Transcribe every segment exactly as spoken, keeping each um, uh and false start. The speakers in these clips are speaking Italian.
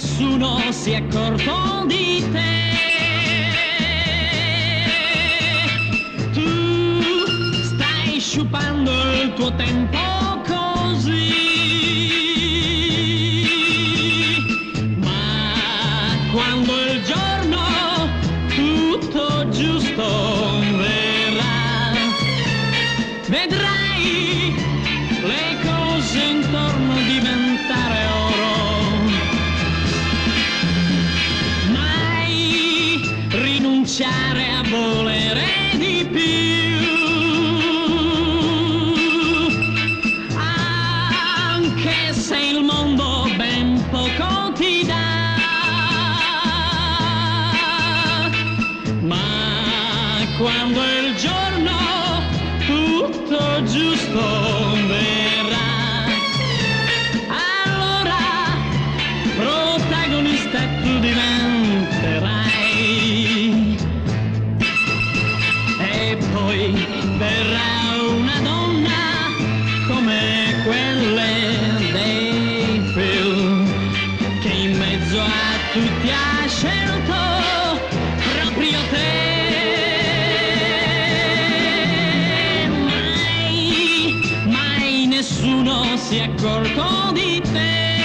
nessuno si è accorto di te. Tu stai sciupando il tuo tempo così, ma quando il giorno tutto giusto verrà, vedrai le cose intorno diventare oro. Mai rinunciare a volere di più, anche se il mondo ben poco ti dà, ma quando il giorno tutto giusto si è accorto di te.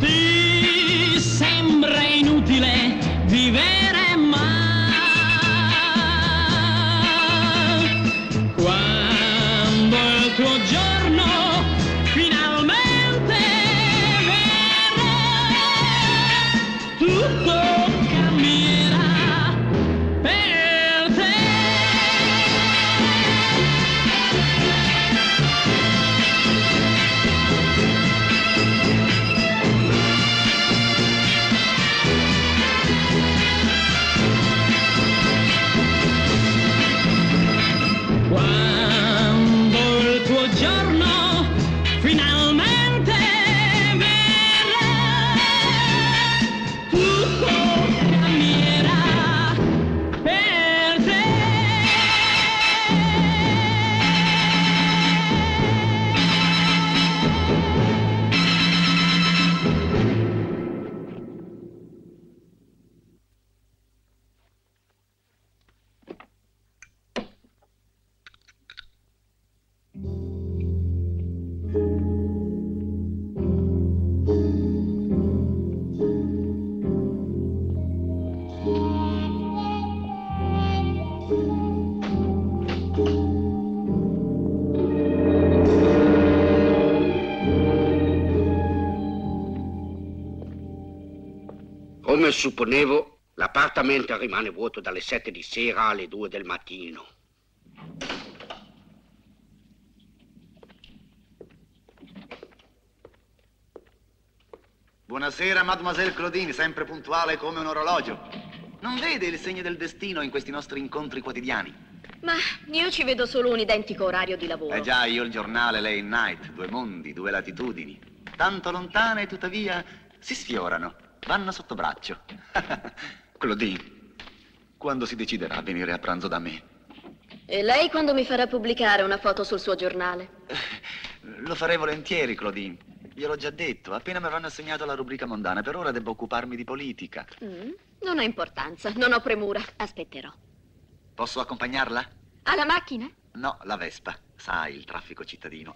Ti sembra inutile vivere, ma quando il tuo giorno finalmente verrà, tutto cambierà. Come supponevo, l'appartamento rimane vuoto dalle sette di sera alle due del mattino. Buonasera, mademoiselle Claudine, sempre puntuale come un orologio. Non vede il segno del destino in questi nostri incontri quotidiani? Ma io ci vedo solo un identico orario di lavoro. Eh già, io il giornale, lei il night, due mondi, due latitudini. Tanto lontane, tuttavia, si sfiorano. Vanno sotto braccio. Claudine, quando si deciderà a venire a pranzo da me? E lei quando mi farà pubblicare una foto sul suo giornale? Lo farei volentieri, Claudine. Gliel'ho già detto, appena mi avranno assegnato la rubrica mondana. Per ora devo occuparmi di politica. Mm, non ha importanza, non ho premura. Aspetterò. Posso accompagnarla? Alla macchina? No, la Vespa. Sai, il traffico cittadino.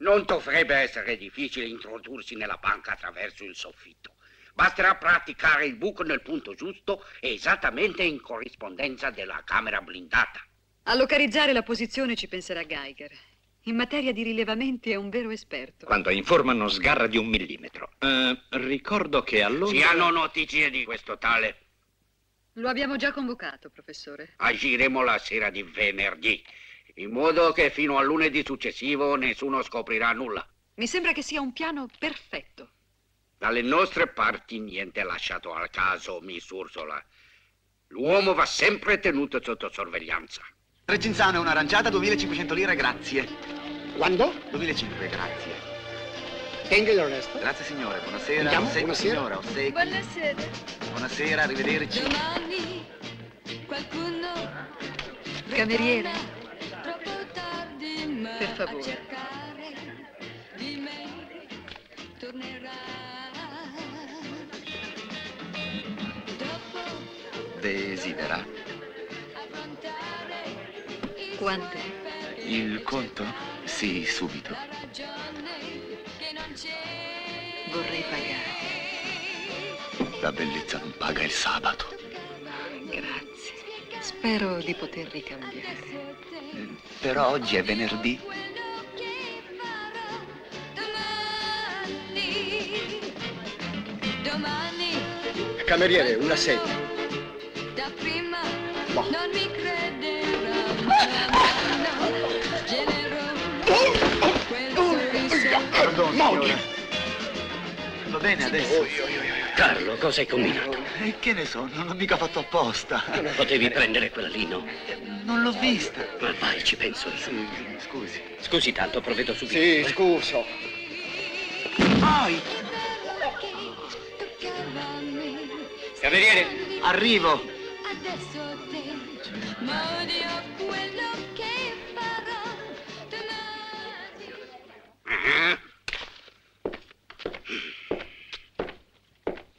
Non dovrebbe essere difficile introdursi nella banca attraverso il soffitto. Basterà praticare il buco nel punto giusto e esattamente in corrispondenza della camera blindata. A localizzare la posizione ci penserà Geiger. In materia di rilevamenti è un vero esperto. Quando informa non sgarra di un millimetro. Eh, ricordo che allora... Si hanno notizie di questo tale? Lo abbiamo già convocato, professore. Agiremo la sera di venerdì, in modo che fino a lunedì successivo nessuno scoprirà nulla. Mi sembra che sia un piano perfetto. Dalle nostre parti niente lasciato al caso, Miss Ursula. L'uomo va sempre tenuto sotto sorveglianza. Tre cinzane, un'aranciata, duemilacinquecento lire, grazie. Quando? duemilacinquecento, grazie. Tenga il resto. Grazie signore, buonasera. Andiamo? Ossequi, buonasera. Signora, ossequi. Buonasera. Buonasera, arrivederci. Domani. Qualcuno? Cameriere? Troppo tardi, ma per favore. A cercare di me tornerà. Dopo desidera. Affrontare. Quante? Il conto? Sì, subito. La ragione che non c'è. Vorrei pagare. La bellezza non paga il sabato. Grazie. Spero di poter ricambiare. Però oggi è venerdì. Cameriere, una sedia. Da prima non mi crederà. Perdone, signora. Va bene adesso? Carlo, cosa hai combinato? E che ne so, non l'ho mica fatto apposta. Potevi prendere quella lì, no? Non l'ho vista. Ma vai, ci penso io. Sì, scusi. Scusi tanto, provvedo subito. Sì, scuso. Vai! Cameriere, arrivo. Adesso te, ma odio quello che farò domani.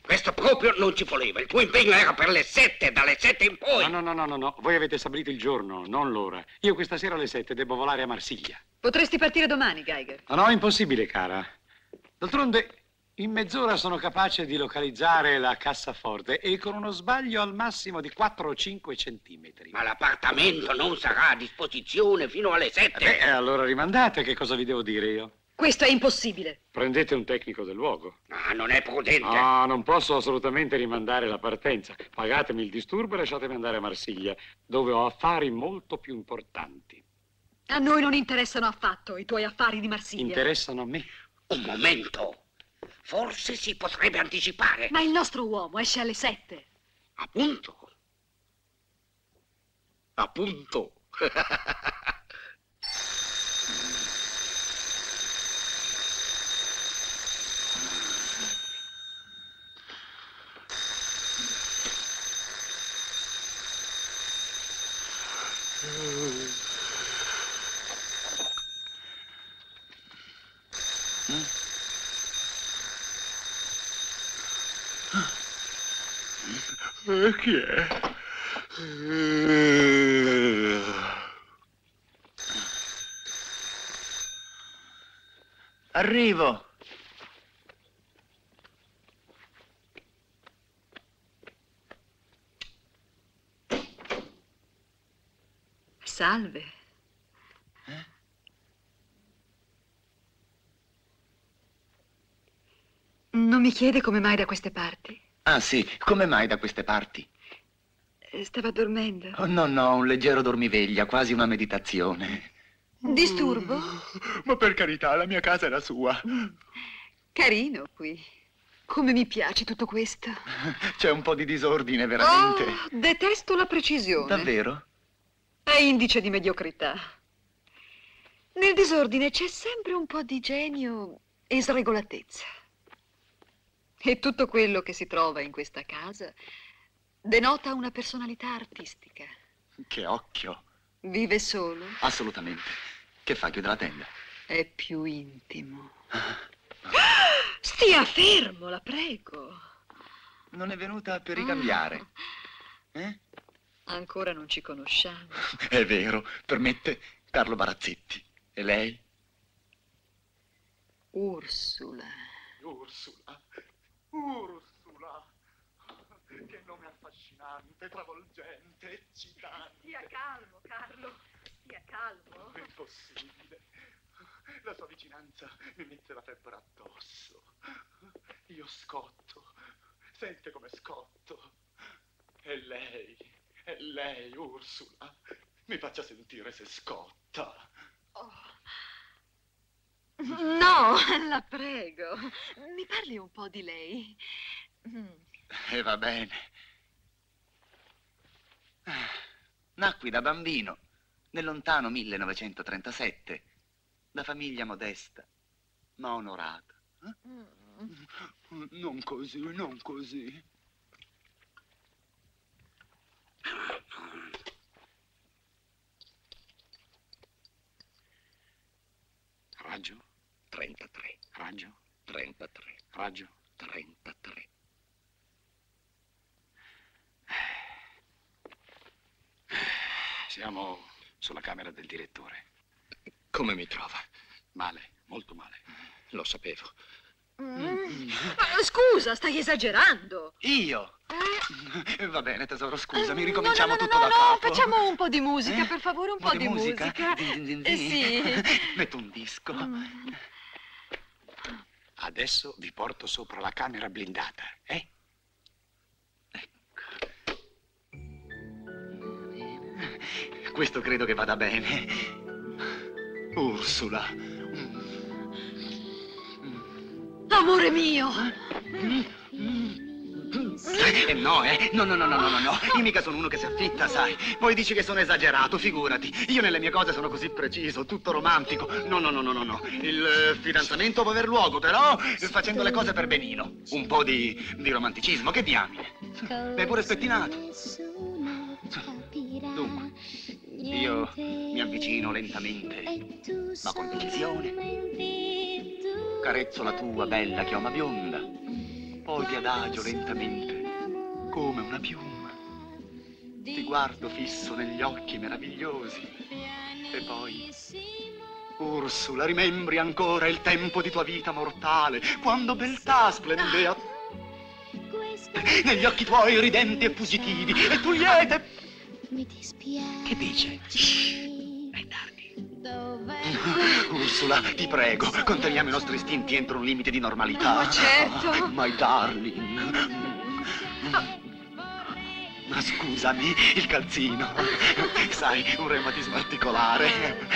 Questo proprio non ci voleva, il tuo impegno era per le sette, dalle sette in poi. No, no, no, no, no, voi avete stabilito il giorno, non l'ora. Io questa sera alle sette devo volare a Marsiglia. Potresti partire domani, Geiger. No, no, impossibile, cara. D'altronde, in mezz'ora sono capace di localizzare la cassaforte e con uno sbaglio al massimo di quattro o cinque centimetri. Ma l'appartamento non sarà a disposizione fino alle sette. Beh, allora rimandate, che cosa vi devo dire io? Questo è impossibile. Prendete un tecnico del luogo. Ah, non è prudente. No, non posso assolutamente rimandare la partenza. Pagatemi il disturbo e lasciatemi andare a Marsiglia, dove ho affari molto più importanti. A noi non interessano affatto i tuoi affari di Marsiglia. Interessano a me. Un momento. Forse si potrebbe anticipare. Ma il nostro uomo esce alle sette. Appunto. Appunto. Chi è? Arrivo. Salve. Eh? Non mi chiede come mai da queste parti? Ah sì, come mai da queste parti? Stava dormendo. Oh, no, no, un leggero dormiveglia, quasi una meditazione. Disturbo? Mm, ma per carità, la mia casa è la sua. Mm, carino qui. Come mi piace tutto questo. C'è un po' di disordine, veramente. Oh, detesto la precisione. Davvero? È indice di mediocrità. Nel disordine c'è sempre un po' di genio e sregolatezza. E tutto quello che si trova in questa casa denota una personalità artistica. Che occhio! Vive solo? Assolutamente. Che fa? Chiude la tenda? È più intimo. Ah. Stia fermo, la prego. Non è venuta per ricambiare. Ah. Eh? Ancora non ci conosciamo. È vero, permette, Carlo Barazzetti. E lei? Ursula. Ursula. Ursula. Che nome affascinante, travolgente, eccitante. Stia calmo, Carlo, stia calmo. È impossibile. La sua vicinanza mi mette la febbre addosso. Io scotto. Sente come scotto. E lei, e lei, Ursula, mi faccia sentire se scotta. Oh. No, la prego. Mi parli un po' di lei. Mm. E eh, va bene. Nacqui da bambino, nel lontano millenovecentotrentasette, da famiglia modesta, ma onorata. Eh? Mm. Non così, non così. Raggio trentatré. Raggio trentatré. Siamo sulla camera del direttore. Come mi trova? Male, molto male. Lo sapevo. Mm. Scusa, stai esagerando. Io? Eh? Va bene, tesoro, scusami, ricominciamo no, no, no, tutto no, da no, capo. No, facciamo un po' di musica, eh? Per favore, un, un po' di musica. musica. Din, din, din. Eh, sì. Metto un disco. Mm. Adesso vi porto sopra la camera blindata, eh? Ecco. Questo credo che vada bene. Ursula. Amore mio! Eh, no, eh! No, no, no, no, no, no, no! Io mica sono uno che si affitta, sai! Poi dici che sono esagerato, figurati! Io nelle mie cose sono così preciso, tutto romantico! No, no, no, no, no, no! Il fidanzamento può aver luogo, però facendo le cose per benino! Un po' di, di romanticismo, che diamine! L'hai pure spettinato! Dunque, io mi avvicino lentamente, ma con decisione. Carezzo la tua bella chioma bionda, poi ti adagio lentamente, come una piuma. Ti guardo fisso negli occhi meravigliosi e poi... Ursula, rimembri ancora il tempo di tua vita mortale, quando beltà splendea... Negli occhi tuoi ridenti e fugitivi, e tu liete... Mi dispiace... Che dice? Shhh, è tardi. Ursula, ti prego, conteniamo i nostri istinti entro un limite di normalità. Ma certo. Oh, my darling. Ma scusami, il calzino. Sai, un reumatismo articolare.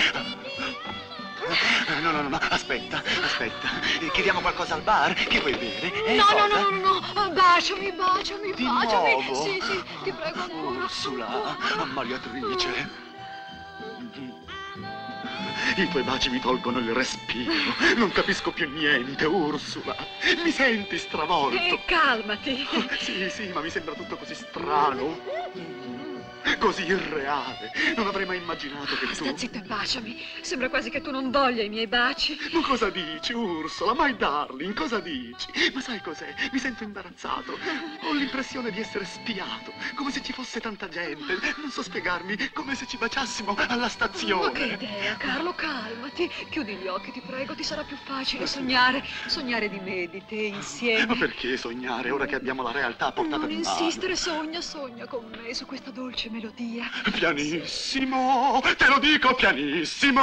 No, no, no, no, aspetta, aspetta. Chiediamo qualcosa al bar? Che vuoi bere? Eh, no, no, no, no, no, baciami, baciami, di baciami. Nuovo? Sì, sì, ti prego ancora. Ursula, ammaliatrice. I tuoi baci mi tolgono il respiro. Non capisco più niente, Ursula. Mi senti stravolto. Eh, calmati. Oh, sì, sì, ma mi sembra tutto così strano. Così irreale. Non avrei mai immaginato che tu... Sta zitto e baciami. Sembra quasi che tu non voglia i miei baci. Ma cosa dici, Ursula? My darling, cosa dici? Ma sai cos'è? Mi sento imbarazzato. Ho l'impressione di essere spiato. Come se ci fosse tanta gente. Non so spiegarmi. Come se ci baciassimo alla stazione. Ma che idea, Carlo, calmati. Chiudi gli occhi, ti prego. Ti sarà più facile sognare. Sognare di me, di te, insieme. Ma perché sognare? Ora che abbiamo la realtà a portata di mano. Non insistere, sogna, sogna con me su questa dolce melodia. Pianissimo, te lo dico, pianissimo.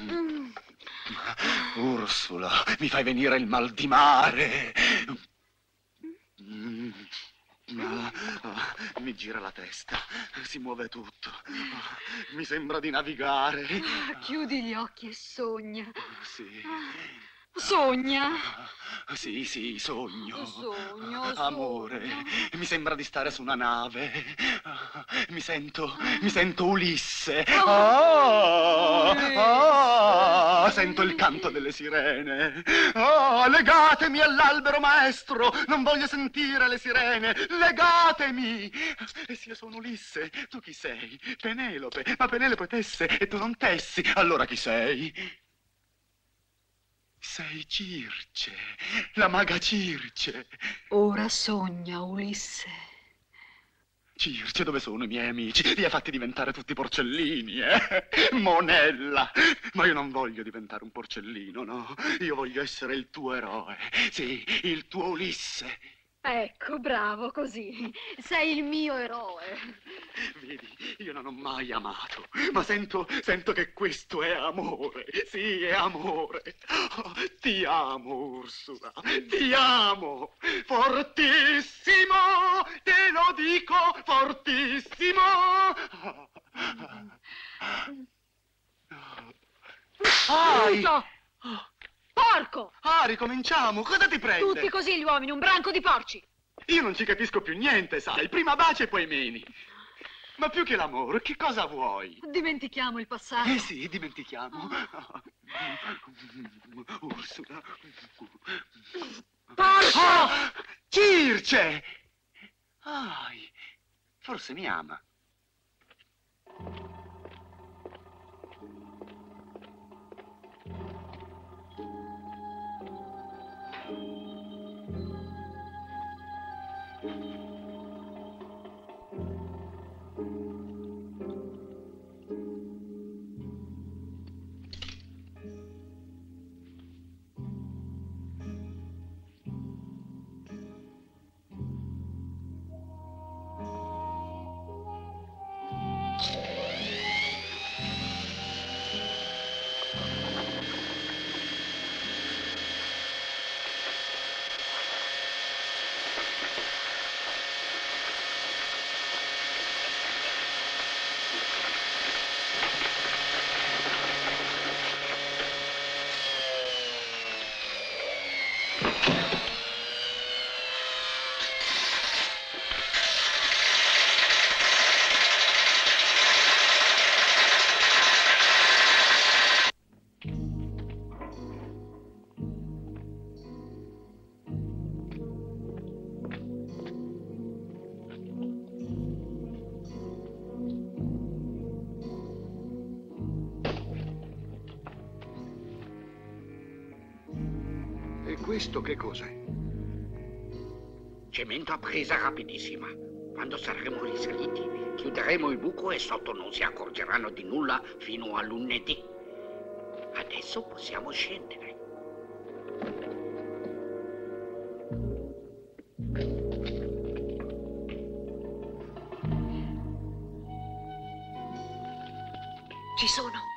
Mm. Ursula, mi fai venire il mal di mare. Mm. Ah, ah, mi gira la testa, si muove tutto, ah, mi sembra di navigare. Ah, chiudi gli occhi e sogna. Sì. Ah. Sogna? Sì, sì, sogno. Sogno, amore, sogno. Mi sembra di stare su una nave. Mi sento, mi sento Ulisse. Oh, oh, oh, sento il canto delle sirene. Oh, legatemi all'albero maestro. Non voglio sentire le sirene. Legatemi. E se io sono Ulisse, tu chi sei? Penelope. Ma Penelope tesse e tu non tessi. Allora chi sei? Sei Circe, la maga Circe. Ora sogna, Ulisse. Circe, dove sono i miei amici? Li ha fatti diventare tutti porcellini, eh? Monella! Ma io non voglio diventare un porcellino, no? Io voglio essere il tuo eroe. Sì, il tuo Ulisse. Ecco, bravo, così. Sei il mio eroe. Vedi, io non ho mai amato, ma sento, sento che questo è amore. Sì, è amore. Oh, ti amo, Ursula. Ti amo. Fortissimo, te lo dico, fortissimo. Ai! Porco! Ah, ricominciamo, cosa ti prende? Tutti così gli uomini, un branco di porci. Io non ci capisco più niente, sai, prima baci e poi meni. Ma più che l'amore, che cosa vuoi? Dimentichiamo il passato. Eh sì, dimentichiamo. Oh. Ursula. Porco! Oh, Circe! Ai, forse mi ama. Questo che cos'è? Cemento a presa rapidissima. Quando saremo risaliti, chiuderemo il buco e sotto non si accorgeranno di nulla fino a lunedì. Adesso possiamo scendere. Ci sono.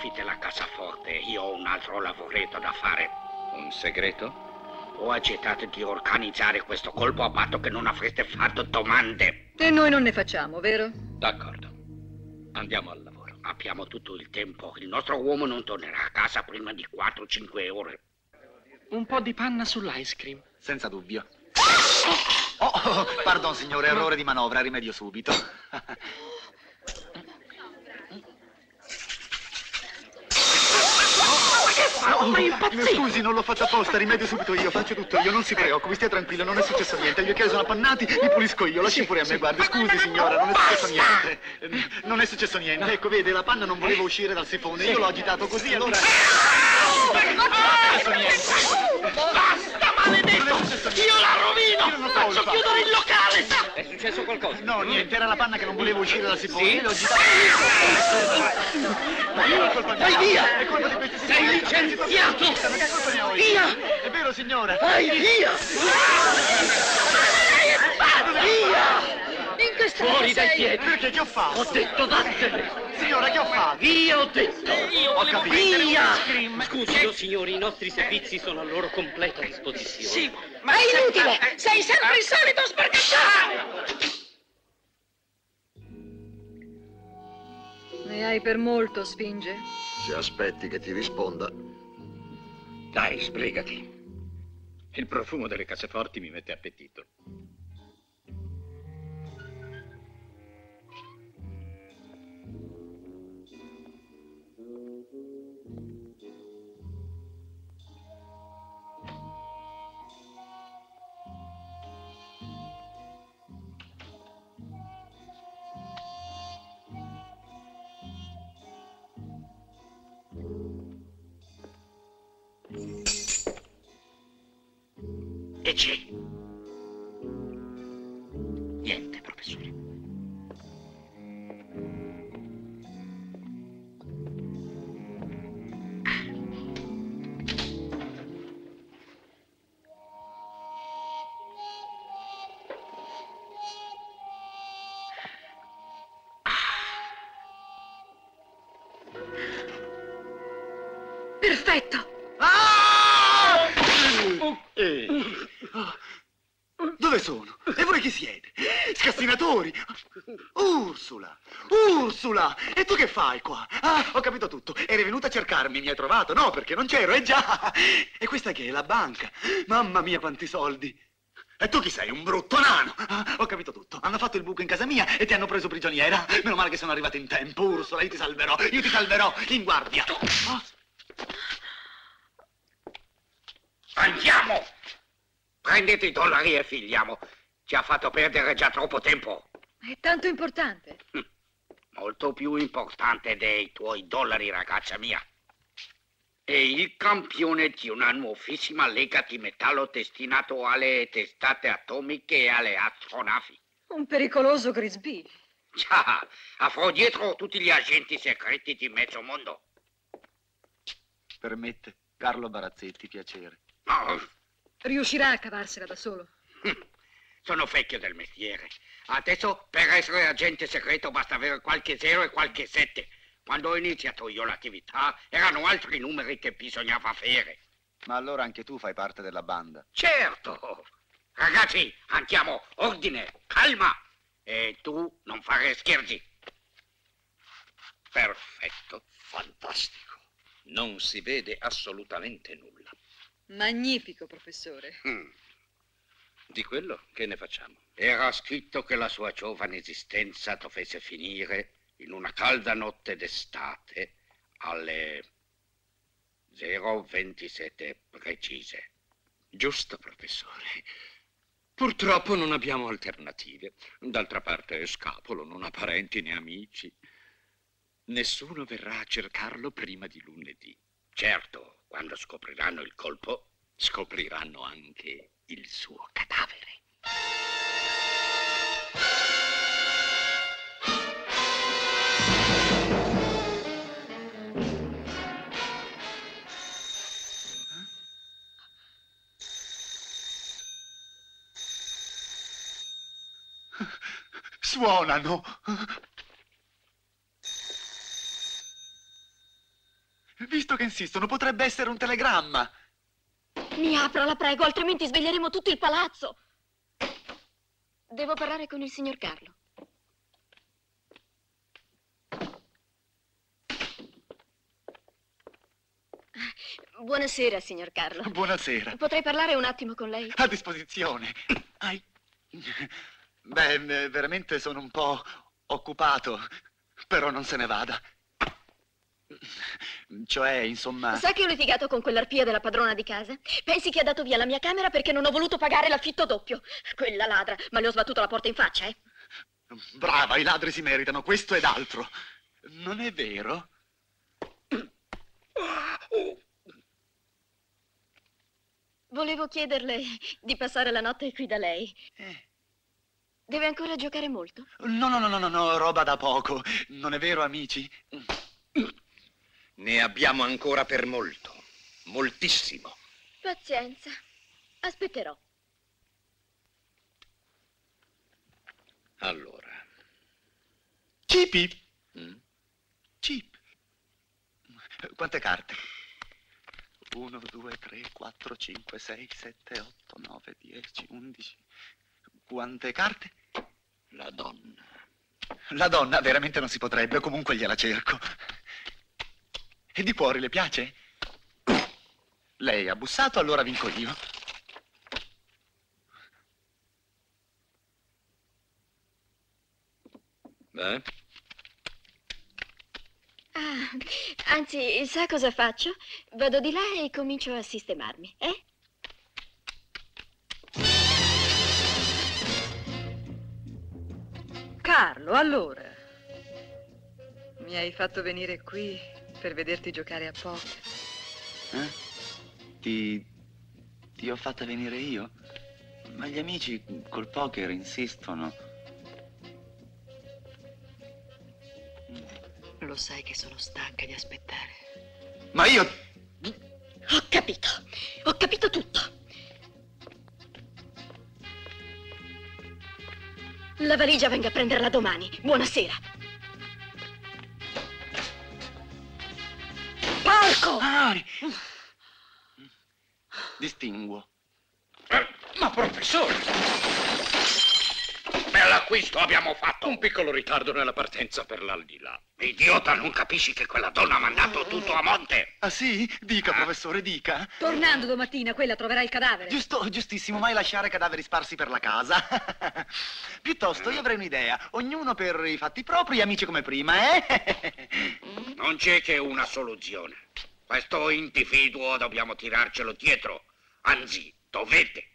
Fitte la cassaforte, io ho un altro lavoretto da fare. Un segreto? Ho accettato di organizzare questo colpo a patto che non avreste fatto domande. E noi non ne facciamo, vero? D'accordo. Andiamo al lavoro. Abbiamo tutto il tempo. Il nostro uomo non tornerà a casa prima di quattro o cinque ore. Un po' di panna sull'ice cream. Senza dubbio. Oh, oh, oh, pardon signore, errore di manovra, rimedio subito. Oh, mi scusi, non l'ho fatta apposta, rimedio subito io, faccio tutto io, non si preoccupi, stia tranquillo, non è successo niente, gli occhiali sono appannati, li pulisco io, lasci pure a me, guardi, scusi signora, non è successo niente, non è successo niente, ecco, vede, la panna non voleva uscire dal sifone, io l'ho agitato così, allora... Non è successo niente! Basta, maledetto! Io la rovino! Faccio chiudere il locale! È successo qualcosa? No, niente, era la panna che non voleva uscire dal sifone, io l'ho agitato così! Ma io è colpa mia! Vai via! È colpa di questi signori! Sei licenziato! Via! È vero, signora? Vai via! Via! In questa fuori dai piedi! Perché che ho fatto? Ho detto vattene! Signora, che ho fatto? Via, ho detto! Ho capito! Via! Scusi, signori, i nostri servizi sono a loro completa disposizione. Sì, ma è inutile! Sei sempre il solito spergacciato! Ne hai per molto, Sfinge? Se aspetti che ti risponda. Dai, sbrigati. Il profumo delle casseforti mi mette appetito. E c'è? Niente, professore. Perfetto! Sono. E voi chi siete? Scassinatori! Ursula! Ursula! E tu che fai qua? Ah, ho capito tutto. Eri venuta a cercarmi, mi hai trovato? No, perché non c'ero, eh già! E questa che è? La banca? Mamma mia, quanti soldi! E tu chi sei? Un brutto nano! Ah, ho capito tutto. Hanno fatto il buco in casa mia e ti hanno preso prigioniera. Meno male che sono arrivata in tempo, Ursula. Io ti salverò, io ti salverò, in guardia. Oh. Andiamo! Prendete i dollari e filiamo. Ci ha fatto perdere già troppo tempo. È tanto importante. Molto più importante dei tuoi dollari, ragazza mia. è il campione di una nuovissima lega di metallo destinato alle testate atomiche e alle astronavi. Un pericoloso Grisby. Già, avrò dietro tutti gli agenti segreti di mezzo mondo. Permette, Carlo Barazzetti, piacere. Oh. Riuscirà a cavarsela da solo? Sono vecchio del mestiere. Adesso per essere agente segreto basta avere qualche zero e qualche sette. Quando ho iniziato io l'attività erano altri numeri che bisognava fare. Ma allora anche tu fai parte della banda? Certo! Ragazzi, andiamo, ordine, calma! E tu non fare scherzi. Perfetto, fantastico. Non si vede assolutamente nulla. Magnifico, professore. Mm. Di quello che ne facciamo? Era scritto che la sua giovane esistenza dovesse finire in una calda notte d'estate alle zero ventisette precise. Giusto, professore. Purtroppo non abbiamo alternative. D'altra parte, Scapolo non ha parenti né amici. Nessuno verrà a cercarlo prima di lunedì. Certo, quando scopriranno il colpo, scopriranno anche il suo cadavere. Suonano! Visto che insistono, potrebbe essere un telegramma. Mi apra, la prego, altrimenti sveglieremo tutto il palazzo. Devo parlare con il signor Carlo. Buonasera, signor Carlo. Buonasera. Potrei parlare un attimo con lei? A disposizione. Ai. Beh, veramente sono un po' occupato, però non se ne vada. Cioè, insomma... Sa che ho litigato con quell'arpia della padrona di casa? Pensi che ha dato via la mia camera perché non ho voluto pagare l'affitto doppio. Quella ladra, ma le ho sbattuto la porta in faccia, eh? Brava, i ladri si meritano questo ed altro. Non è vero? Volevo chiederle di passare la notte qui da lei. Eh... Deve ancora giocare molto? No, no, no, no, no, roba da poco. Non è vero, amici? Ne abbiamo ancora per molto. Moltissimo. Pazienza. Aspetterò. Allora. Cipi. Mm? Cip. Quante carte? uno, due, tre, quattro, cinque, sei, sette, otto, nove, dieci, undici... Quante carte? La donna. La donna veramente non si potrebbe, comunque gliela cerco. E di cuori le piace? Lei ha bussato, allora vinco io. Beh? Ah, anzi, sa cosa faccio? Vado di là e comincio a sistemarmi, eh? Carlo, allora, mi hai fatto venire qui per vederti giocare a poker. Eh? Ti... ti ho fatta venire io? Ma gli amici col poker insistono. Lo sai che sono stanca di aspettare. Ma io... Ho capito, ho capito tutto. La valigia venga a prenderla domani. Buonasera. Porco! Ah, distinguo. Eh, ma professore! Bell'acquisto abbiamo fatto. Un piccolo ritardo nella partenza per l'aldilà. Idiota, non capisci che quella donna ha mandato tutto a monte? Ah sì? Dica, ah. Professore, dica. Tornando domattina quella troverà il cadavere. Giusto, giustissimo, mai lasciare cadaveri sparsi per la casa. Piuttosto io avrei un'idea. Ognuno per i fatti propri, amici come prima, eh? Non c'è che una soluzione. Questo individuo dobbiamo tirarcelo dietro. Anzi, dovete.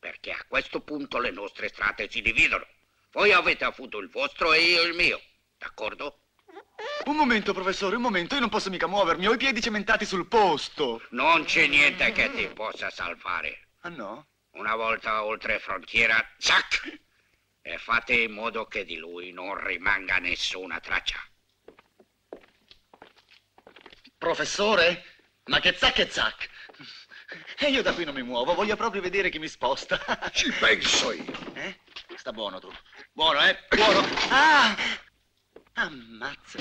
Perché a questo punto le nostre strade si dividono. Voi avete avuto il vostro e io il mio. D'accordo? Un momento, professore, un momento, io non posso mica muovermi, ho i piedi cementati sul posto. Non c'è niente che ti possa salvare. Ah no? Una volta oltre frontiera, zac! E fate in modo che di lui non rimanga nessuna traccia. Professore? Ma che zac e zac! E io da qui non mi muovo, voglio proprio vedere chi mi sposta. Ci penso io. Eh? Sta buono tu. Buono, eh? Buono. Ah! Ammazza.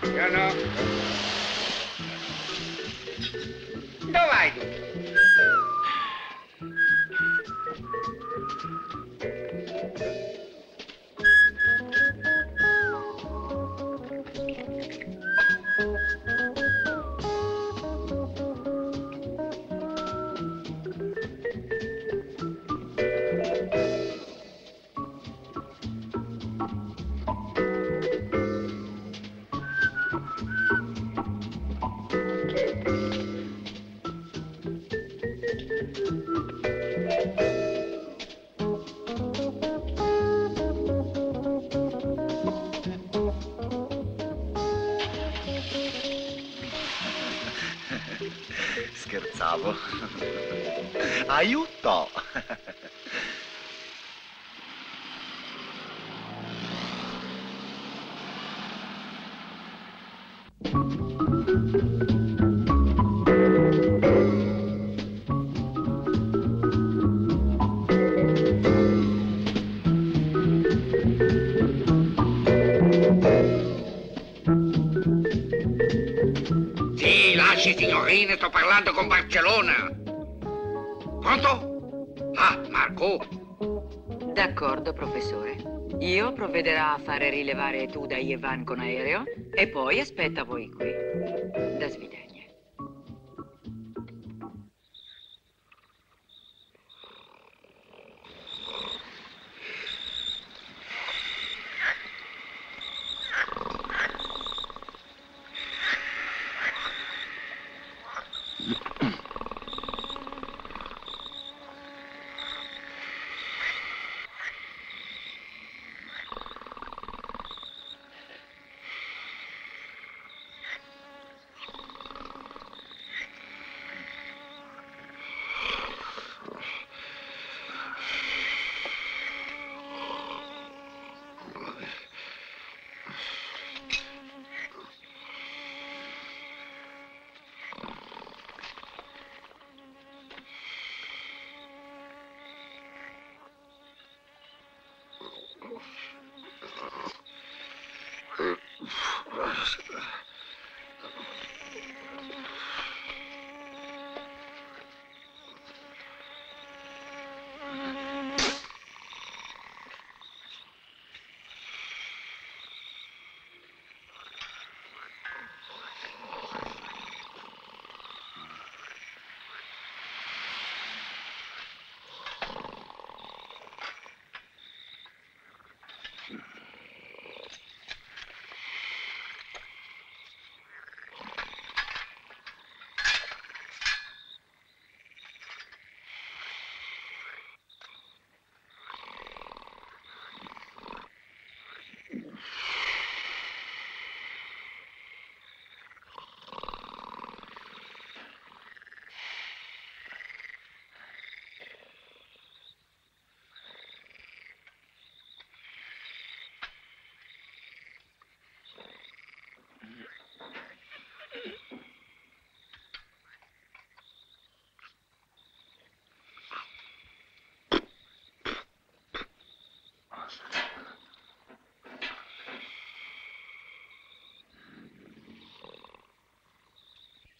Piano. Dove vai tu? Scherzavo. Aiuto! Sì, lasci, signorine, sto parlando con Barcellona. Pronto? Ah, Marco. D'accordo, professore. Io provvederò a fare rilevare tu da Ivan con aereo e poi aspetta voi qui. Da svidare.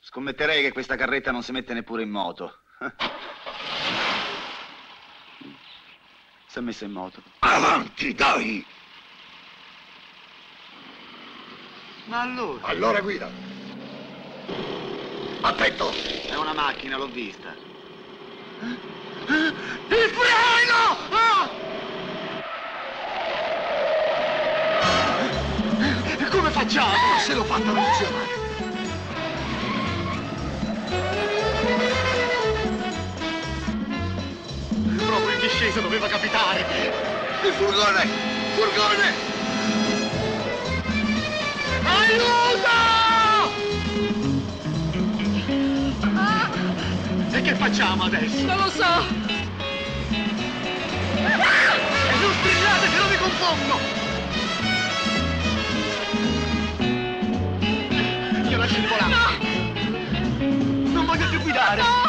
Scommetterei che questa carretta non si mette neppure in moto. Si è messa in moto. Avanti, dai! Ma allora? Allora guida. Attento! È una macchina, l'ho vista. Il freno! Ah! Come facciamo? Se l'ho fatta funzionare. improvviso doveva capitare. Il furgone! Furgone! Aiuto! Ah. E che facciamo adesso? Non lo so! Ah. E non strillate, se no mi confondo! Io lascio il volante! No. Non voglio più guidare! No.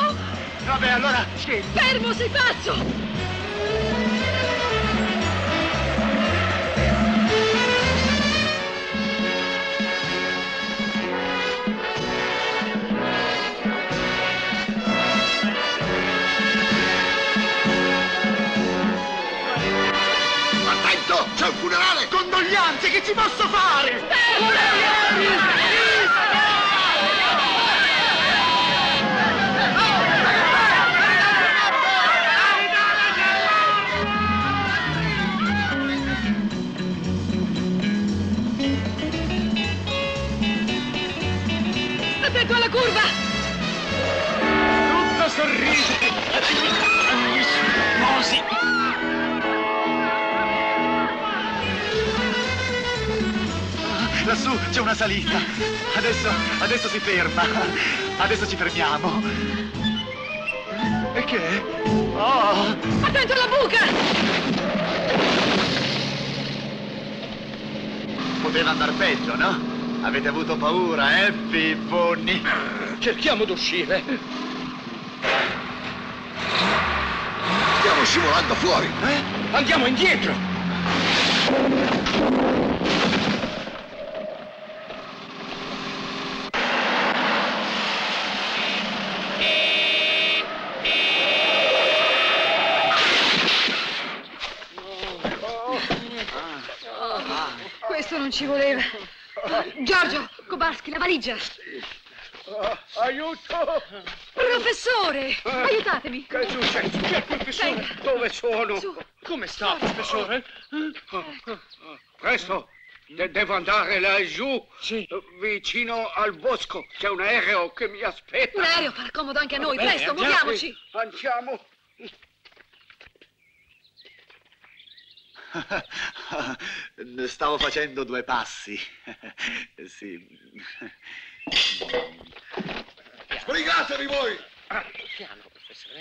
Vabbè, allora scendi. Fermo, sei pazzo! Attento, c'è un funerale! Condoglianze, che ci posso fare? Fermo! La curva! Tutto sorride! Così! Lassù c'è una salita! Adesso, adesso si ferma! Adesso ci fermiamo! E che? Oh! Attento alla buca! Poteva andar peggio, no? Avete avuto paura, eh, pipponi? Cerchiamo d'uscire. Stiamo scivolando fuori. Eh? Andiamo indietro. Oh, questo non ci voleva. Giorgio, Kowalski, la valigia. Sì. Oh, aiuto! Professore, aiutatemi. Che succede? Professore, venga. Dove sono? Su. Come sta, professore? Presto, de devo andare laggiù, sì. Vicino al bosco. C'è un aereo che mi aspetta. Un aereo farà comodo anche a noi. Bene, presto, andiamo, muoviamoci. Qui. Andiamo. Stavo facendo due passi. Sì. Sbrigatevi voi! Ah, piano, professore.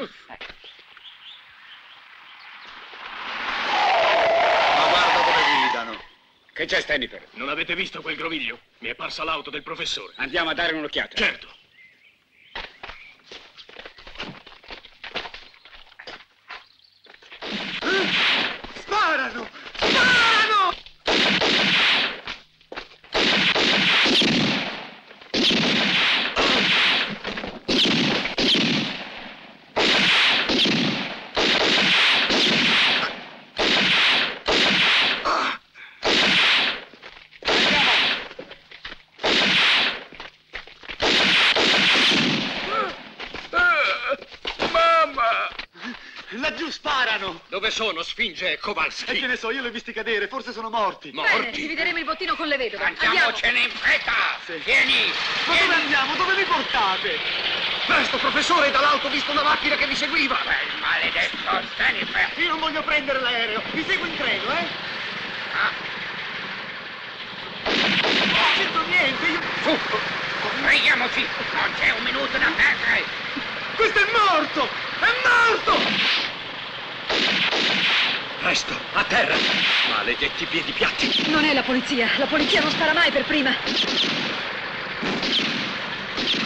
Ma guarda come guidano. Che c'è, Stenifer? Non avete visto quel groviglio? Mi è parsa l'auto del professore. Andiamo a dare un'occhiata. Certo. Sparano! Sparano! Dove sono Sfinge e Kowalski? E che ne so, io li ho visti cadere, forse sono morti. Morti? Bene, divideremo il bottino con le vedove. Andiamocene in fretta! Sì. Vieni! Ma vieni. Dove andiamo? Dove mi portate? Presto, professore, dall'auto ho visto una macchina che mi seguiva. Quel maledetto Stenifer! Io non voglio prendere l'aereo, vi seguo in treno, eh? Ah. Non sento niente, io... Su, corriamoci! Non c'è un minuto da perdere! Questo è morto! È morto! Presto, a terra! Maledetti piedi piatti! Non è la polizia, la polizia non spara mai per prima!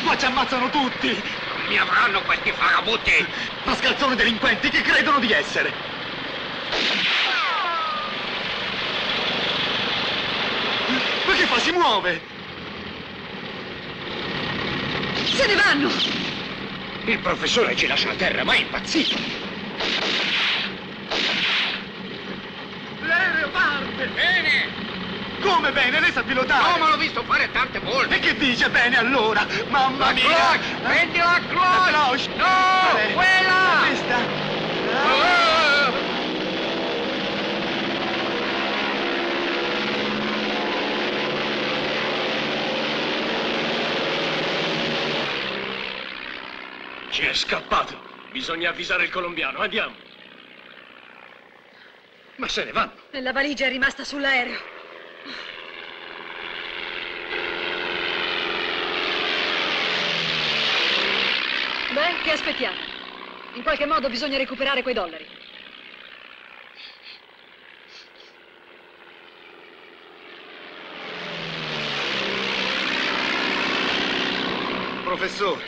Ma ci ammazzano tutti! Non mi avranno questi farabutti! Mascalzone delinquenti che credono di essere! Ma che fa? Si muove! Se ne vanno! Il professore ci lascia a terra, ma è impazzito! Parte. Bene! Come bene? Lei sa pilotare? No, ma l'ho visto fare tante volte! E che dice bene allora? Mamma la mia! Cloche. Prendi la cloche! La cloche! No! Quella! Questa! Ah. Oh. Ci è scappato! Bisogna avvisare il colombiano, andiamo! Ma se ne vanno. E la valigia è rimasta sull'aereo. Beh, che aspettiamo? In qualche modo bisogna recuperare quei dollari. Professore,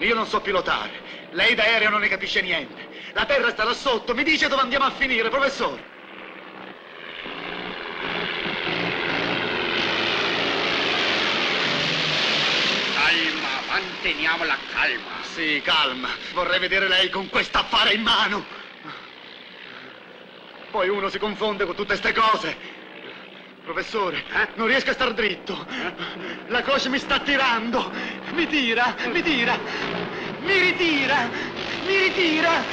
io non so pilotare. Lei d'aereo non ne capisce niente. La terra sta là sotto, mi dice dove andiamo a finire, professore. Calma, manteniamo la calma. Sì, calma. Vorrei vedere lei con quest'affare in mano. Poi uno si confonde con tutte ste cose. Professore, eh? non riesco a star dritto. Eh? La coscia mi sta tirando. Mi tira, mi tira. Mi ritira! Mi ritira! Anche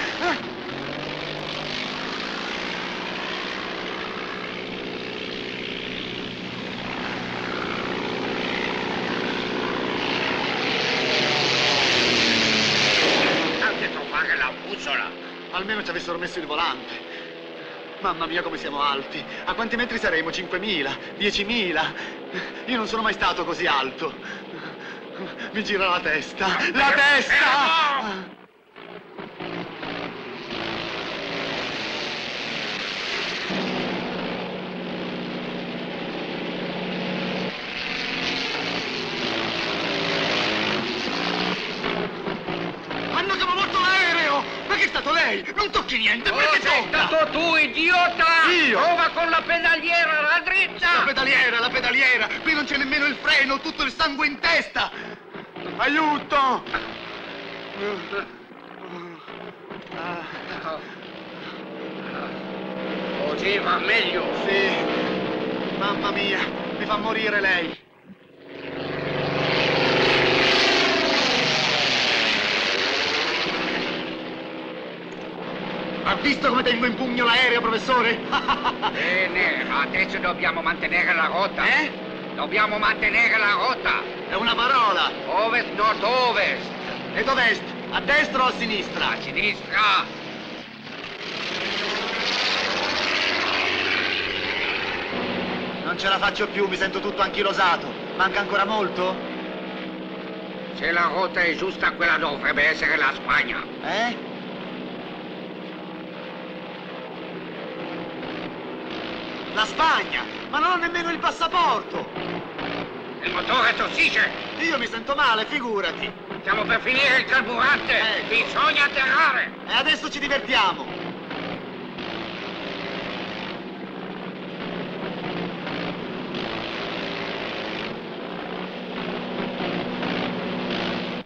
trovare la bussola! Almeno ci avessero messo il volante. Mamma mia, come siamo alti! A quanti metri saremo? cinquemila? diecimila? Io non sono mai stato così alto. Mi gira la testa, la testa! Hanno capovolto l'aereo! Ma che è stato lei? Non tocchi niente, perché sei stato tu, idiota! Io? Prova con la pedaliera, la dritta! La pedaliera, la pedaliera! Qui non c'è nemmeno il freno, tutto il sangue in testa! Aiuto! Così va meglio! Sì! Mamma mia, mi fa morire lei! Ha visto come tengo in pugno l'aereo, professore? Bene, adesso dobbiamo mantenere la rotta, eh? Dobbiamo mantenere la rotta. È una parola. Ovest, nord, ovest. Ed ovest, a destra o a sinistra? A sinistra. Non ce la faccio più, mi sento tutto anchilosato. Manca ancora molto? Se la rotta è giusta, quella dovrebbe essere la Spagna. Eh? La Spagna, ma non ho nemmeno il passaporto! Il motore tossisce! Io mi sento male, figurati! Stiamo per finire il carburante! Ecco. Bisogna atterrare! E adesso ci divertiamo!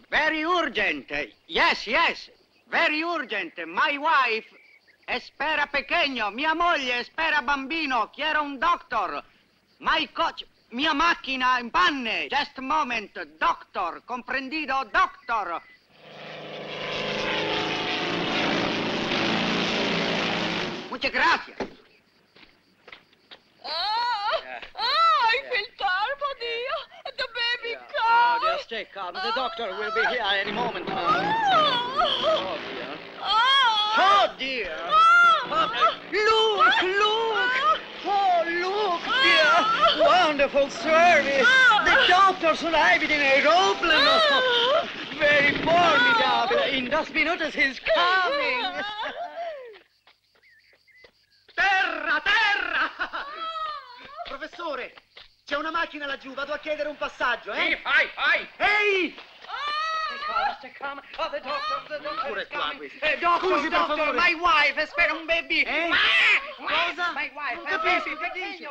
Very urgent! Yes, yes! Very urgent! My wife... Espera pequeño, mia moglie, espera bambino, chiedo un doctor. My coach, mia macchina in panne. Just moment, doctor, comprendido, doctor. Muchas gracias. Oh, oh, I feel terrible, dear. The baby yeah. cow. Oh, just stay calm. The doctor will be here any moment. Oh, oh dear. Oh, dear. Oh, look, look. Oh, look, dear. Wonderful service. The doctor's arrived in an aeroplane. Very formidable. In dos minutos he's coming. Terra, terra. Professore, c'è una macchina laggiù. Vado a chiedere un passaggio, eh? Sì, fai, fai. Ehi! Oh, the doctor, the doctor is coming. Eh, doctor, scusi, doctor, per favore. My wife, espera un baby. Eh? Ah, cosa? My wife, non capisco, che dici?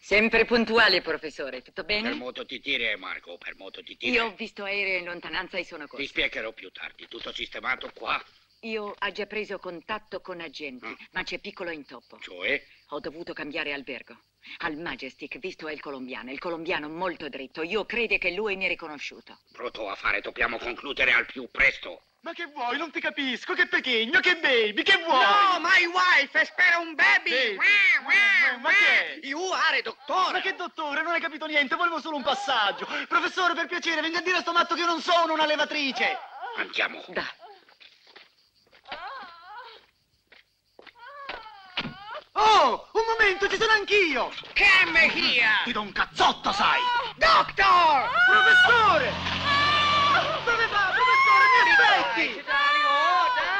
Sempre puntuale, professore, tutto bene? Per moto ti tire, Marco, per moto ti tire. Io ho visto aerei in lontananza e sono corso. Ti spiegherò più tardi, tutto sistemato qua. Io ho già preso contatto con agenti, mm. ma c'è piccolo intoppo. Cioè? Ho dovuto cambiare albergo. Al Majestic, visto El Colombian, il colombiano molto dritto. Io crede che lui mi ha riconosciuto. Brutto affare, dobbiamo concludere al più presto. Ma che vuoi? Non ti capisco. Che pechegno, che baby, che vuoi? No, my wife, spera un baby. baby. Ma, ma, ma che è? You are dottore. Ma che dottore? Non hai capito niente, volevo solo un passaggio. Professore, per piacere, venga a dire a sto matto che io non sono una levatrice. Andiamo. Da. Oh, un momento, ci sono anch'io! Come here! Ti do un cazzotto, sai! Oh. Doctor! Oh. Professore! Oh. Dove va, professore? Mi aspetti! Dai, dai, oh, dai.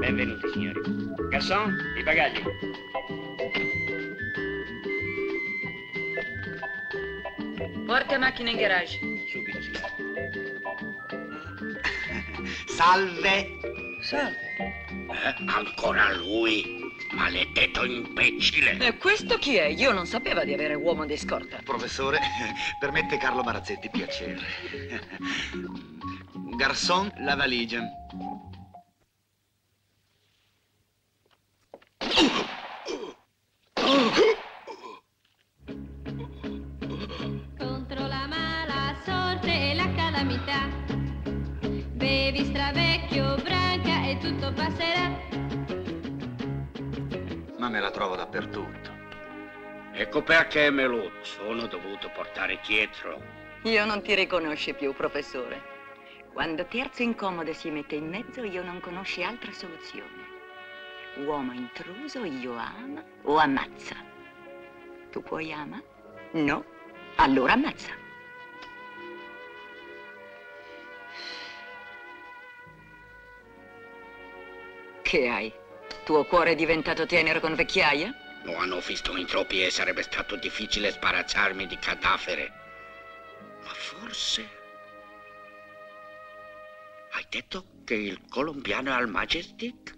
Benvenuti, signori. Garçon, i bagagli. Porta macchina in garage. Subito, signore. Salve. Salve. Eh, ancora lui, maledetto imbecile. E eh, questo chi è? Io non sapevo di avere uomo di scorta. Professore, per me è Carlo Barazzetti, piacere. Garçon, la valigia. Contro la mala sorte e la calamità, bevi stravecchio, branca e tutto passerà. Ma me la trovo dappertutto. Ecco perché me lo sono dovuto portare dietro. Io non ti riconosci più, professore. Quando terzo incomodo si mette in mezzo, io non conosci altra soluzione. Uomo intruso, io ama o ammazza. Tu puoi ama? No? Allora ammazza. Che hai? Tuo cuore è diventato tenero con vecchiaia? Lo hanno visto in troppi e sarebbe stato difficile sbarazzarmi di cadavere. Ma forse... Hai detto che il colombiano è al Majestic?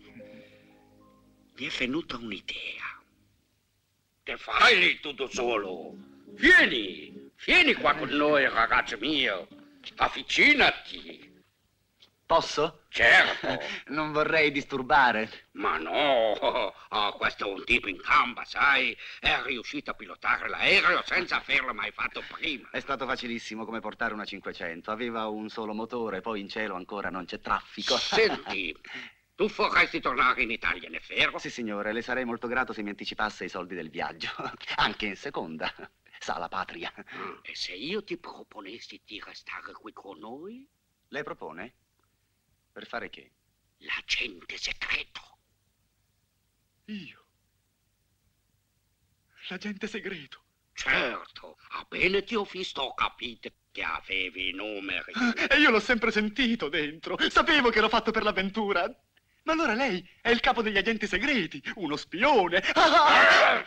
Mi è venuta un'idea. Che fai lì tutto solo? Vieni, vieni qua con noi, ragazzo mio. Avvicinati. Posso? Certo. Non vorrei disturbare. Ma no, oh, questo è un tipo in gamba, sai. È riuscito a pilotare l'aereo senza averlo mai fatto prima. È stato facilissimo come portare una cinquecento. Aveva un solo motore, poi in cielo ancora non c'è traffico. Senti... Tu vorresti tornare in Italia, è vero? Sì, signore, le sarei molto grato se mi anticipasse i soldi del viaggio. Anche in seconda. Sa la patria. Mm. E se io ti proponessi di restare qui con noi? Lei propone? Per fare che? L'agente segreto. Io? L'agente segreto? Certo, appena ti ho visto ho capito che avevi i numeri. E io l'ho sempre sentito dentro. Sapevo che ero fatto per l'avventura. Ma allora lei è il capo degli agenti segreti, uno spione. Ah!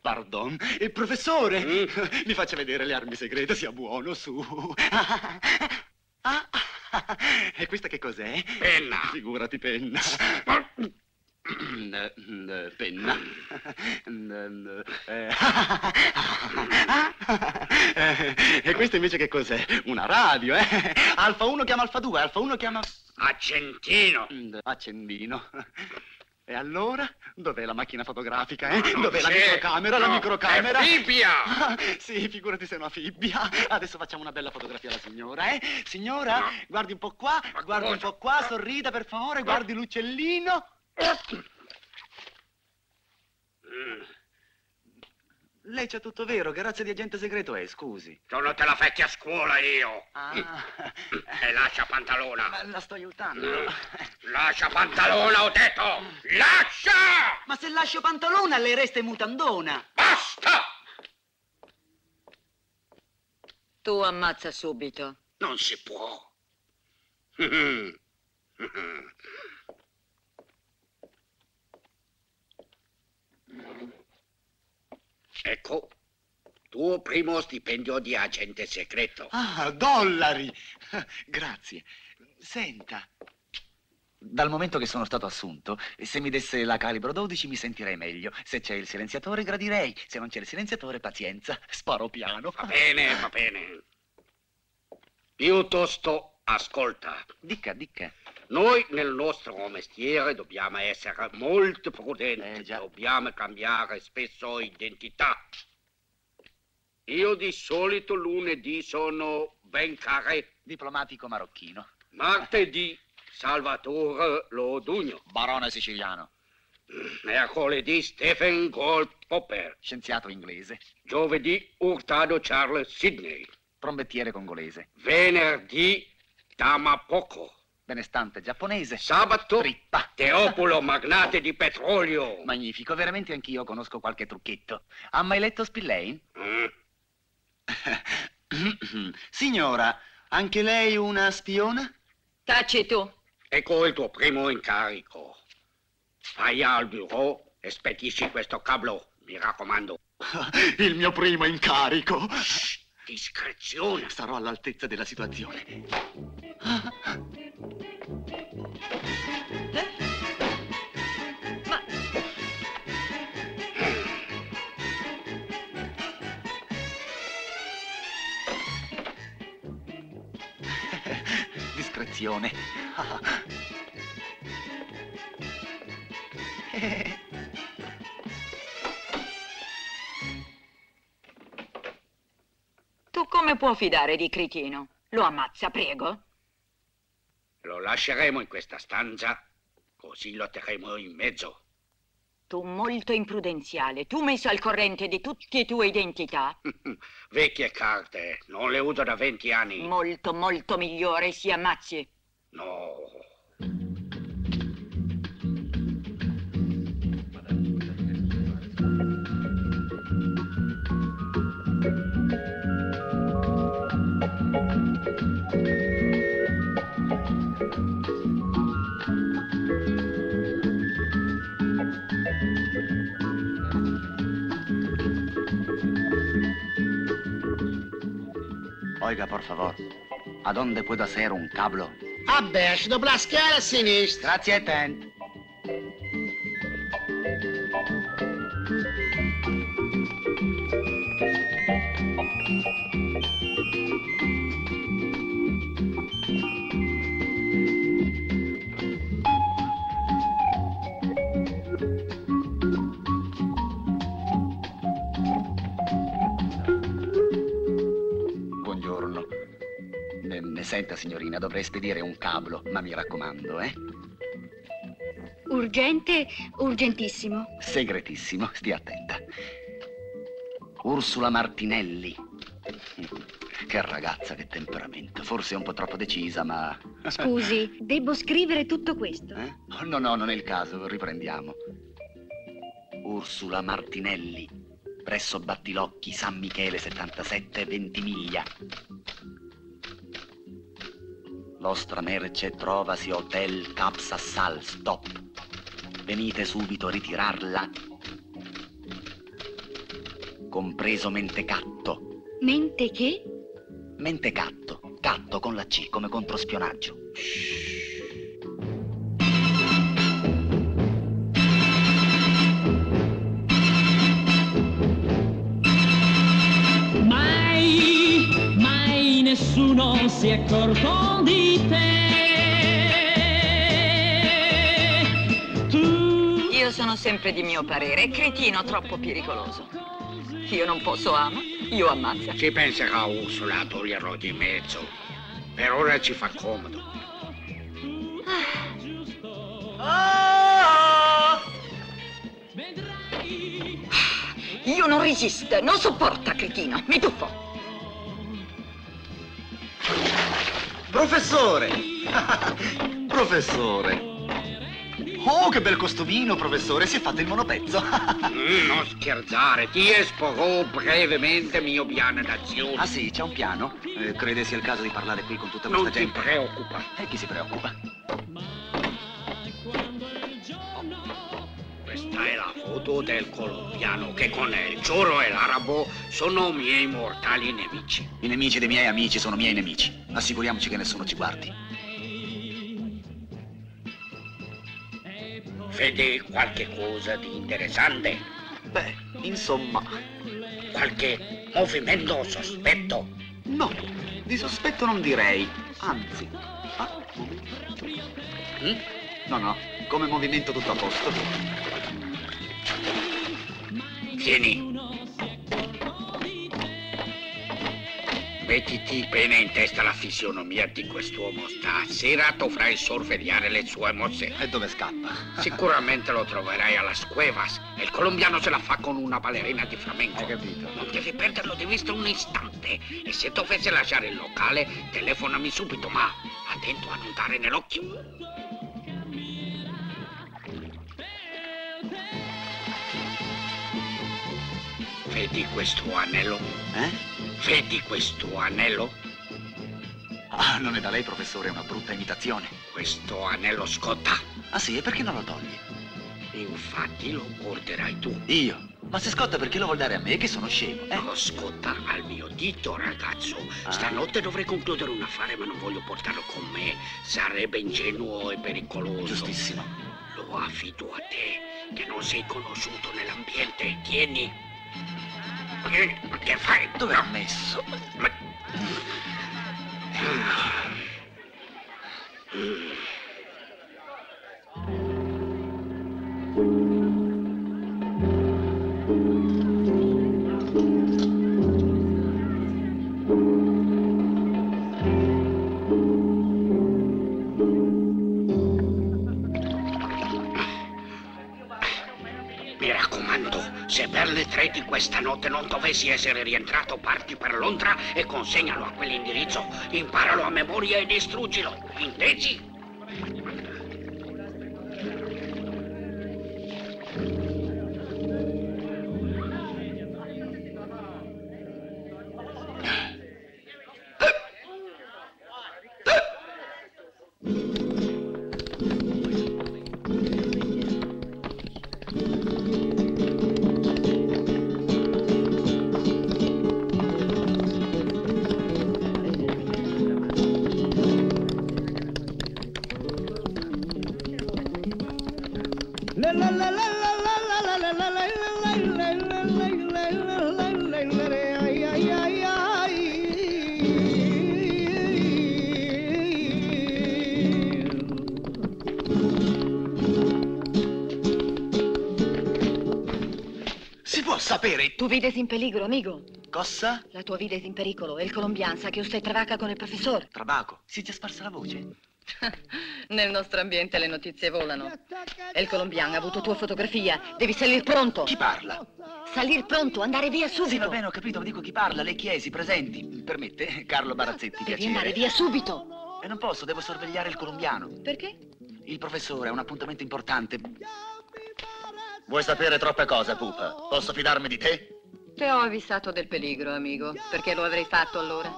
Pardon, eh, professore, mm. Mi faccia vedere le armi segrete, sia buono, su. Ah! E questa che cos'è? Penna. Figurati, penna. Penna. E questa invece che cos'è? Una radio, eh? Alfa uno chiama Alfa due, Alfa uno chiama... Accendino. Accendino. E allora? Dov'è la macchina fotografica, eh? No, dov'è la microcamera, no, la microcamera? È fibbia! Ah, sì, figurati se è una fibbia. Adesso facciamo una bella fotografia alla signora, eh? Signora, no. Guardi un po' qua, ma guardi cosa? Un po' qua, sorrida per favore, no. Guardi l'uccellino. Mm. Lei c'ha tutto vero, che razza di agente segreto è, scusi? Sono della vecchia scuola io. Ah. E lascia pantalona. Ma la sto aiutando. Mm. Lascia pantalona, ho detto! Lascia! Ma se lascio pantalona, lei resta in mutandona. Basta! Tu ammazza subito. Non si può. Ecco, tuo primo stipendio di agente segreto. Ah, dollari! Grazie. Senta, dal momento che sono stato assunto, se mi desse la calibro dodici mi sentirei meglio. Se c'è il silenziatore gradirei, se non c'è il silenziatore pazienza, sparo piano. Va bene, va bene. Piuttosto, ascolta. Dica, dica. Noi nel nostro mestiere dobbiamo essere molto prudenti, eh, già. Dobbiamo cambiare spesso identità. Io di solito lunedì sono Bencare, diplomatico marocchino. Martedì Salvatore Lodugno, barone siciliano. Mercoledì Stephen Gold Popper, scienziato inglese. Giovedì Hurtado Charles Sidney, trombettiere congolese. Venerdì Tamapoko, benestante giapponese. Sabato, Trippa, Teopolo, magnate di petrolio. Magnifico, veramente anch'io conosco qualche trucchetto. Ha mai letto Spillane? Mm. Signora, anche lei una spiona? Taci tu. Ecco il tuo primo incarico. Vai al bureau e spedisci questo cablo, mi raccomando. Il mio primo incarico? Shh, discrezione. Sarò all'altezza della situazione. Discrezione. Tu come puoi fidare di Critino? Lo ammazza, prego? Lo lasceremo in questa stanza, così lo terremo in mezzo. Tu molto imprudenziale, tu messo al corrente di tutte le tue identità. Vecchie carte, non le uso da venti anni. Molto, molto migliore, si ammazzi. No. Oiga, por favor, ¿a dónde puedo hacer un cablo? Abaixo, dopo la scala a sinistra. Grazie, Tente. Senta, signorina, dovrei spedire un cablo, ma mi raccomando, eh? Urgente, urgentissimo. Segretissimo, stia attenta. Ursula Martinelli. Che ragazza, che temperamento. Forse è un po' troppo decisa, ma... Scusi, devo scrivere tutto questo? Eh? Oh, no, no, non è il caso, riprendiamo. Ursula Martinelli, presso Battilocchi, San Michele, settantasette, Ventimiglia. Vostra merce trovasi Hotel Capsassal, stop. Venite subito a ritirarla. Compreso mentecatto. Mente che? Mentecatto, catto con la C come controspionaggio. Shhh. Nessuno si è accorto di te. Tu... Io sono sempre di mio parere, cretino troppo pericoloso. Io non posso amo, io ammazzo. Ci penserà Ursula, toglierò di mezzo. Per ora ci fa comodo. Ah. Oh! Io non resisto, non sopporta cretino, mi tuffo. Professore! Professore! Oh, che bel costumino, professore! Si è fatto il monopezzo! mm, non scherzare, ti esporrò brevemente mio piano d'azione. Ah sì, c'è un piano? Eh, crede sia il caso di parlare qui con tutta questa gente? Non ti preoccupa. E chi si preoccupa? Questa è la foto del colombiano che con il gioro e l'arabo sono miei mortali nemici. I nemici dei miei amici sono miei nemici. Assicuriamoci che nessuno ci guardi. Vede qualche cosa di interessante? Beh, insomma... Qualche movimento sospetto? No. Di sospetto non direi, anzi. Ah, momento. Mm? No, no, come movimento tutto a posto. Tieni. Mettiti bene in testa la fisionomia di quest'uomo. Stasera dovrai sorvegliare le sue mosse. E dove scappa? Sicuramente lo troverai alla Cuevas. Il colombiano se la fa con una ballerina di flamenco. Hai capito? Non devi perderlo di vista un istante. E se dovesse lasciare il locale, telefonami subito, ma attento a non dare nell'occhio. Vedi questo anello? Eh? Vedi questo anello? Ah, non è da lei, professore, è una brutta imitazione. Questo anello scotta. Ah sì, e perché non lo togli? Infatti lo orderai tu. Io? Ma se scotta perché lo vuol dare a me, che sono scemo, eh? Lo scotta al mio dito, ragazzo. Ah. Stanotte dovrei concludere un affare, ma non voglio portarlo con me. Sarebbe ingenuo e pericoloso. Giustissimo. Lo affido a te, che non sei conosciuto nell'ambiente. Tieni. Che fai? Dove l'ho messo? Tre di questa notte non dovessi essere rientrato, parti per Londra e consegnalo a quell'indirizzo. Imparalo a memoria e distruggilo, intesi? Tu vides in pericolo, amico. Cosa? La tua vita è in pericolo e il colombiano sa che usted travaca con il professor. Trabaco? Si è già sparsa la voce? Nel nostro ambiente le notizie volano. E il colombiano ha avuto tua fotografia. Devi salir pronto. Chi parla? Salir pronto, andare via subito. Sì, va bene, ho capito, ma dico chi parla, le chiesi, presenti. Mi permette? Carlo Barazzetti, piacere. Devi andare via subito. E non posso, devo sorvegliare il colombiano. Perché? Il professore ha un appuntamento importante. Vuoi sapere troppe cose, Pupa? Posso fidarmi di te? Te ho avvisato del pericolo, amico. Perché lo avrei fatto allora?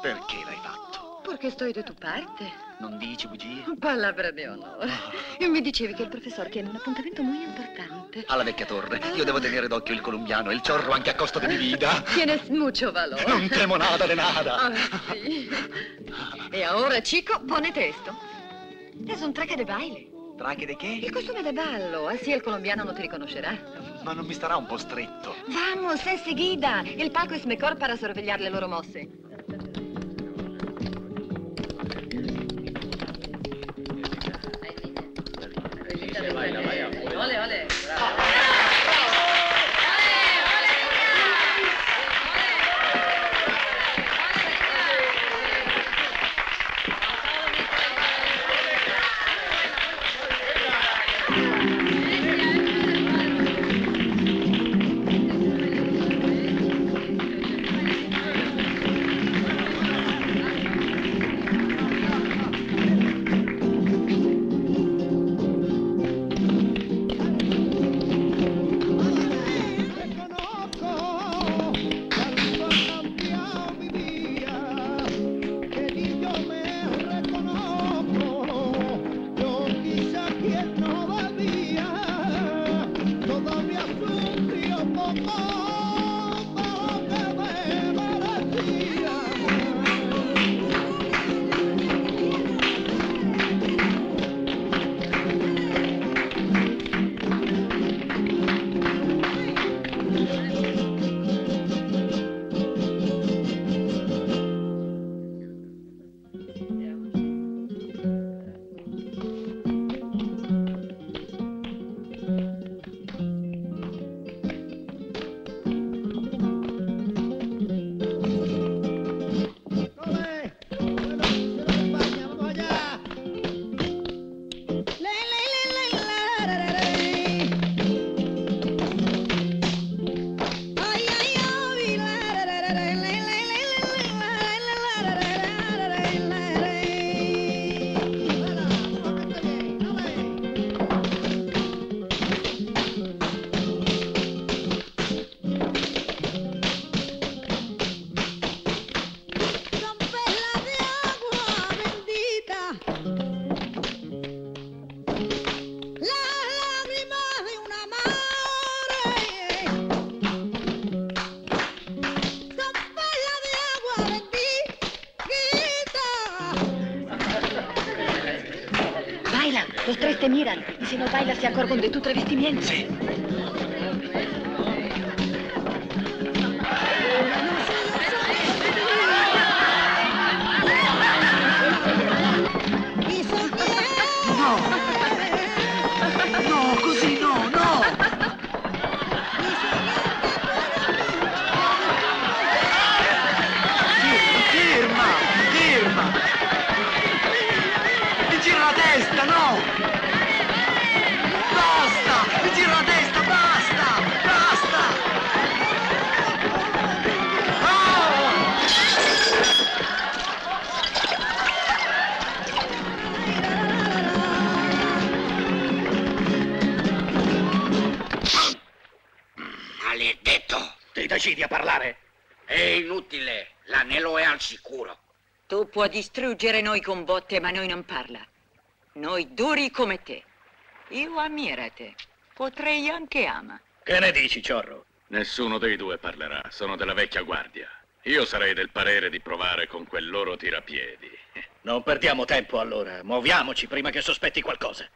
Perché l'hai fatto? Perché sto da tua parte. Non dici bugie? Palabra di onore. Oh. Mi dicevi che il professor tiene un appuntamento molto importante. Alla vecchia torre. Ah. Io devo tenere d'occhio il colombiano e il chorro anche a costo di mia vita. Tienes mucho valor. Non temo nada de nada. Oh, sì. E ora, chico, ponete esto. Es un traje de baile. Trache di che? Il costume da ballo, eh sì, il colombiano non ti riconoscerà. Ma non mi starà un po' stretto? Vamos, e si guida! Il palco es mejor para sorvegliare le loro mosse. Ole, ole! este miran y si no bailas se acuerdan de tu travestimiento. Sí. Decidi a parlare? È inutile, l'anello è al sicuro. Tu puoi distruggere noi con botte, ma noi non parla. Noi duri come te. Io ammiro te. Potrei anche ama. Che ne dici, Ciorro? Nessuno dei due parlerà, sono della vecchia guardia. Io sarei del parere di provare con quel loro tirapiedi. Non perdiamo tempo allora, muoviamoci prima che sospetti qualcosa.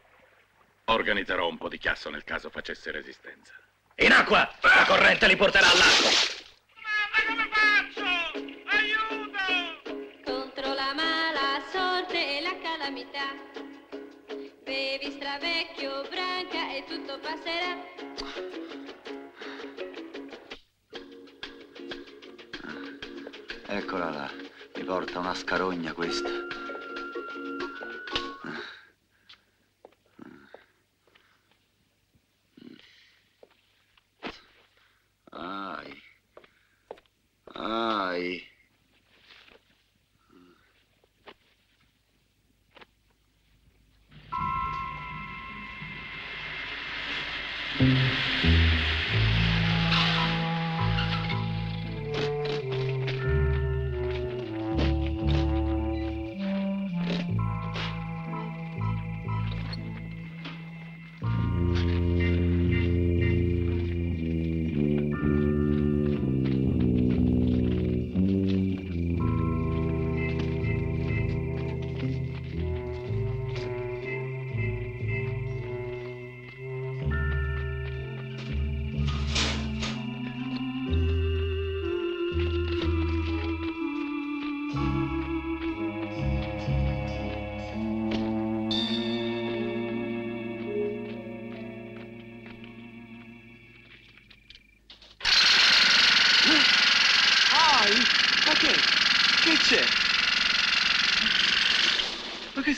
Organizzerò un po' di chiasso nel caso facesse resistenza. In acqua! La corrente li porterà all'acqua! Ma, ma come faccio? Aiuto! Contro la mala sorte e la calamità, bevi stravecchio, branca e tutto passerà. Ah, eccola là, mi porta una scarogna questa. Ai, ai.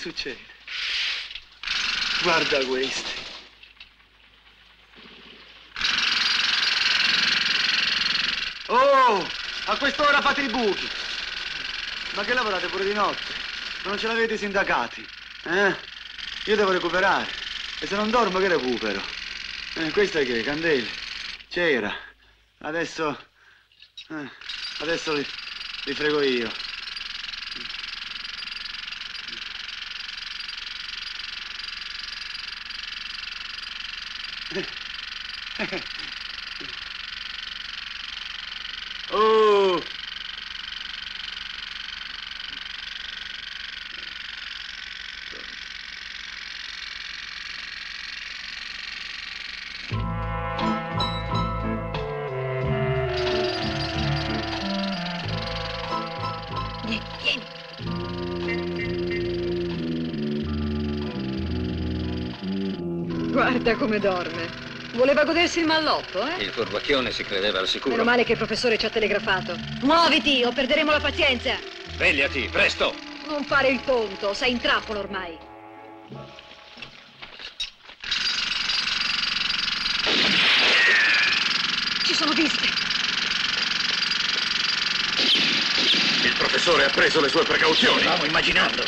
Succede? Guarda questi. Oh, a quest'ora fate i buchi. Ma che lavorate pure di notte? Non ce l'avete i sindacati? Eh? Io devo recuperare. E se non dormo che recupero? Eh, questa è che? Candele? Cera. Adesso... Eh, adesso li, li frego io. Oh! Guarda come dorme. Voleva godersi il malloppo, eh? Il furbacchione si credeva al sicuro. Meno male che il professore ci ha telegrafato. Muoviti o perderemo la pazienza. Svegliati, presto! Non fare il tonto, sei in trappola ormai. Ci sono viste. Il professore ha preso le sue precauzioni. Stavo immaginando.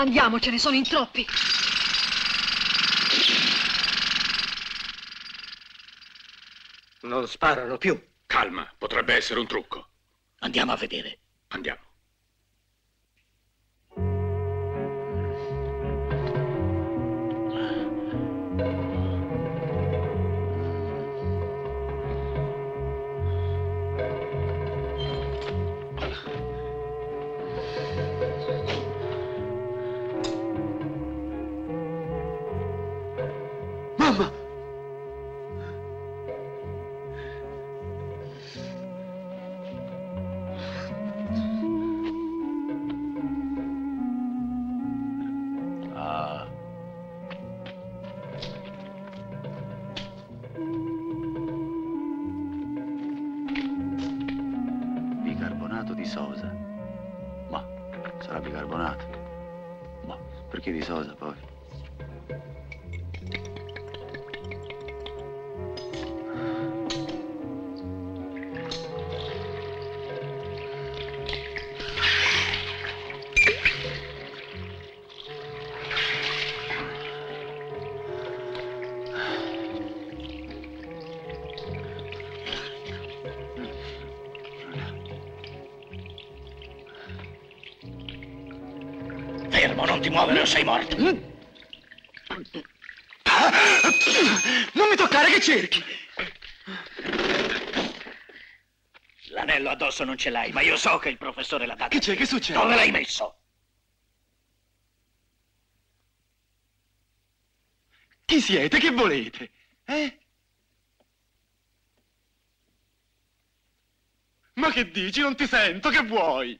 Andiamocene, sono in troppi. Non sparano più. Calma, potrebbe essere un trucco. Andiamo a vedere. Andiamo. Muovere o sei morto. Non mi toccare, che cerchi? L'anello addosso non ce l'hai, ma io so che il professore l'ha dato. Che c'è? Che succede? Dove l'hai messo? Chi siete? Che volete? Eh? Ma che dici? Non ti sento, che vuoi?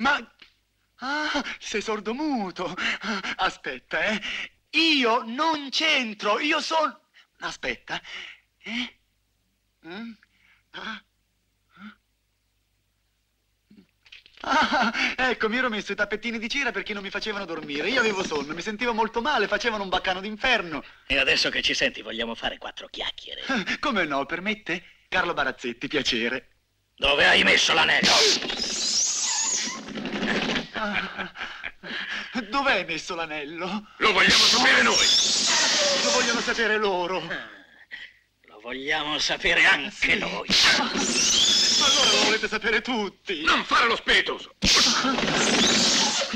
Ma... ah, sei sordomuto. Aspetta, eh. Io non c'entro, io sono... Aspetta. Eh? Mm? Ah. Ah, ecco, mi ero messo i tappetini di cera perché non mi facevano dormire. Io avevo sonno, mi sentivo molto male, facevano un baccano d'inferno. E adesso che ci senti vogliamo fare quattro chiacchiere. Come no, permette? Carlo Barazzetti, piacere. Dove hai messo l'anello? Dov'è messo l'anello? Lo vogliamo sapere noi. Lo vogliono sapere loro. Lo vogliamo sapere anche sì. Noi. Allora lo volete sapere tutti. Non fare lo spiritoso.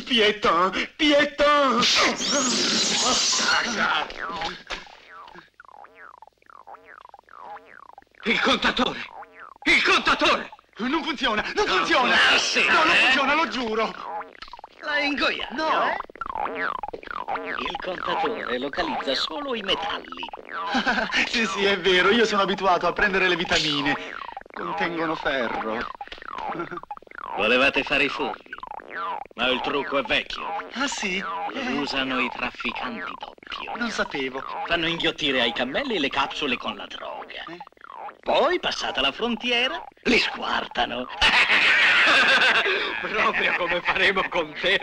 Pietà, pietà. Il contatore. Il contatore. Non funziona, non funziona. No, sì, no, non eh? funziona, lo giuro. La ingoia, no? Eh? Il contatore localizza solo i metalli. Sì, sì, è vero, io sono abituato a prendere le vitamine. Contengono ferro. Volevate fare i furbi, ma il trucco è vecchio. Ah, sì? Lo usano i trafficanti doppio. Non sapevo. Fanno inghiottire ai cammelli le capsule con la droga. Eh? Poi, passata la frontiera, li squartano. Proprio come faremo con te.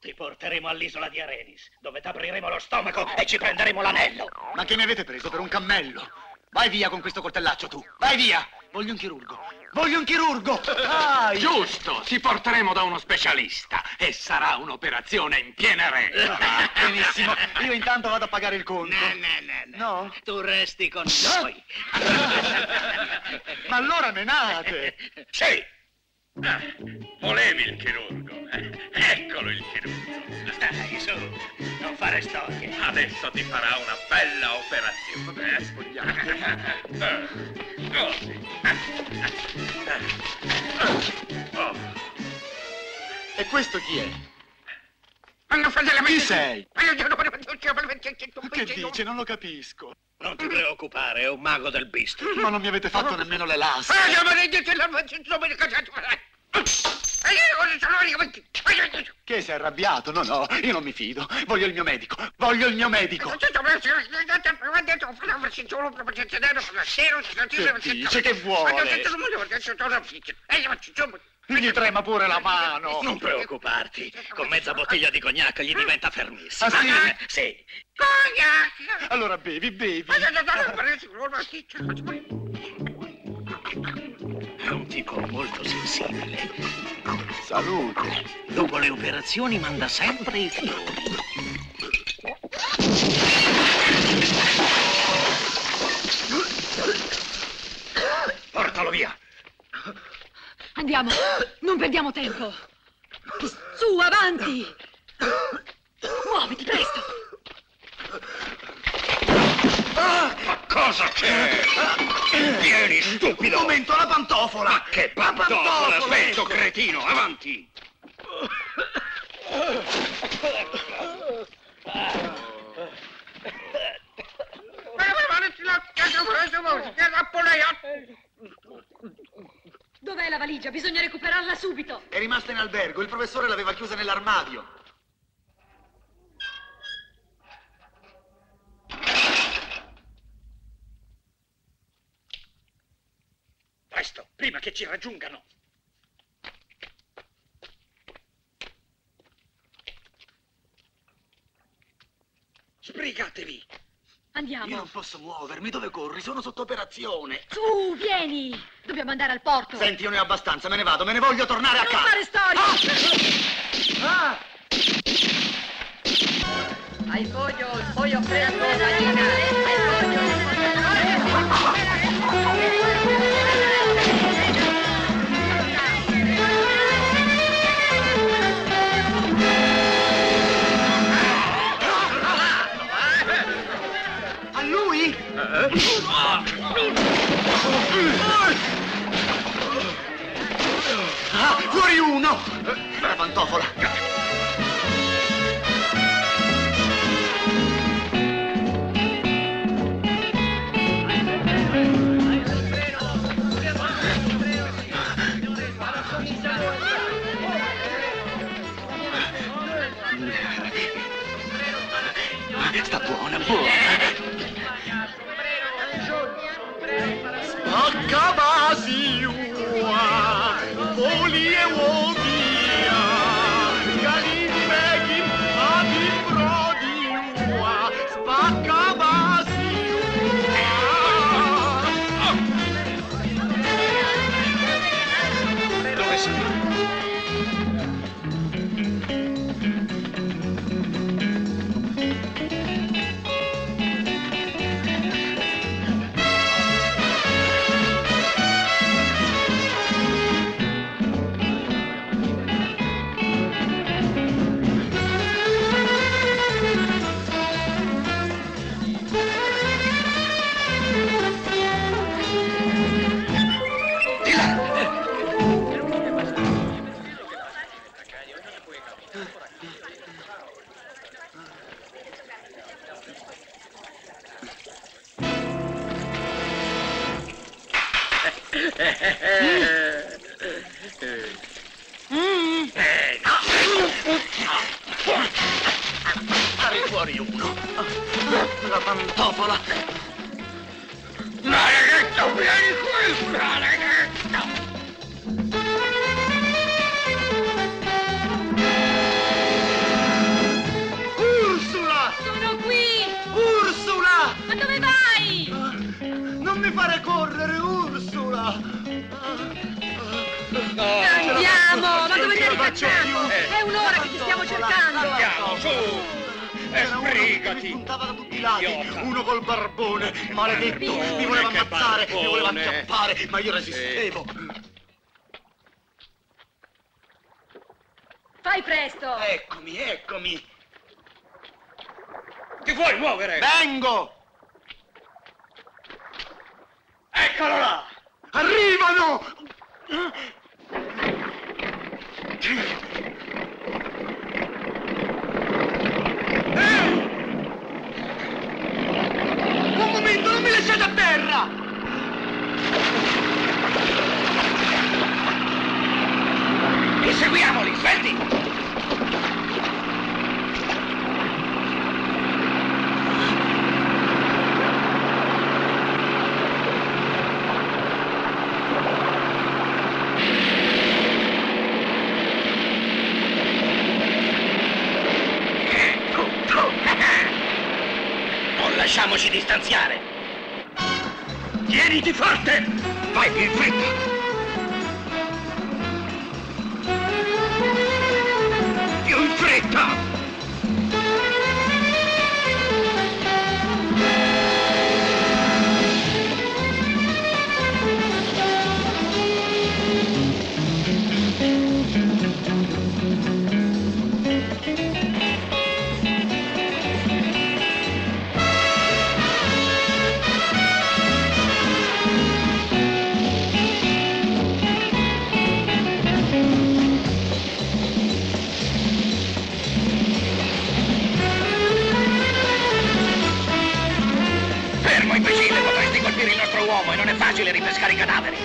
Ti porteremo all'isola di Arenis, dove t'apriremo lo stomaco e ci prenderemo l'anello. Ma che mi avete preso per un cammello? Vai via con questo coltellaccio tu, vai via! Voglio un chirurgo, voglio un chirurgo! Dai. Giusto, ti porteremo da uno specialista e sarà un'operazione in piena regola. Benissimo, io intanto vado a pagare il conto. No, no, no, no. No? Tu resti con noi. Ma allora menate! Sì! Ah, volevi il chirurgo? Eccolo il chirurgo. Dai, su, non fare storie. Adesso ti farà una bella operazione. Eh? Così. E questo chi è? Chi sei? Che dice? Non lo capisco. Non ti preoccupare, è un mago del bistro. Ma non mi avete fatto nemmeno le lastre. Che sei arrabbiato? No, no, io non mi fido. Voglio il mio medico, voglio il mio medico. Che dice che vuole? Gli trema pure la mano. Non preoccuparti, con mezza bottiglia di cognac gli diventa fermissimo. Ah, sì? Sì. Cognac! Allora bevi, bevi. È un medico molto sensibile. Salute. Dopo le operazioni manda sempre i fiori. Portalo via. Andiamo, non perdiamo tempo. Su, avanti. Muoviti, presto. Ah, ma cosa c'è? Vieni, stupido! Un momento, la pantofola! Ma che pantofola? pantofola Smetto, cretino, avanti! Dov'è la valigia? Bisogna recuperarla subito! È rimasta in albergo, il professore l'aveva chiusa nell'armadio. Presto, prima che ci raggiungano. Sbrigatevi. Andiamo. Io non posso muovermi, dove corri? Sono sotto operazione. Su, vieni. Dobbiamo andare al porto. Senti, io ne ho abbastanza, me ne vado, me ne voglio tornare a casa. Non fare storie. Ah! Ah! Al pollo, il pollo freddo, al Ah, fuori uno! La pantofola! Sta buona, buona! Cavasi ua, voli e via, galini meghi, api prodi ua, spaccavasi ua. Dove sei? Ma io resistevo. Fai presto. Eccomi, eccomi. Ti vuoi muovere? Vengo. Eccolo là. Arrivano. Eh! Un momento, non mi lasciate a terra. Seguiamoli, senti! Non lasciamoci distanziare! Tieniti forte! Vai più in fretta! città! Pescare i cadaveri.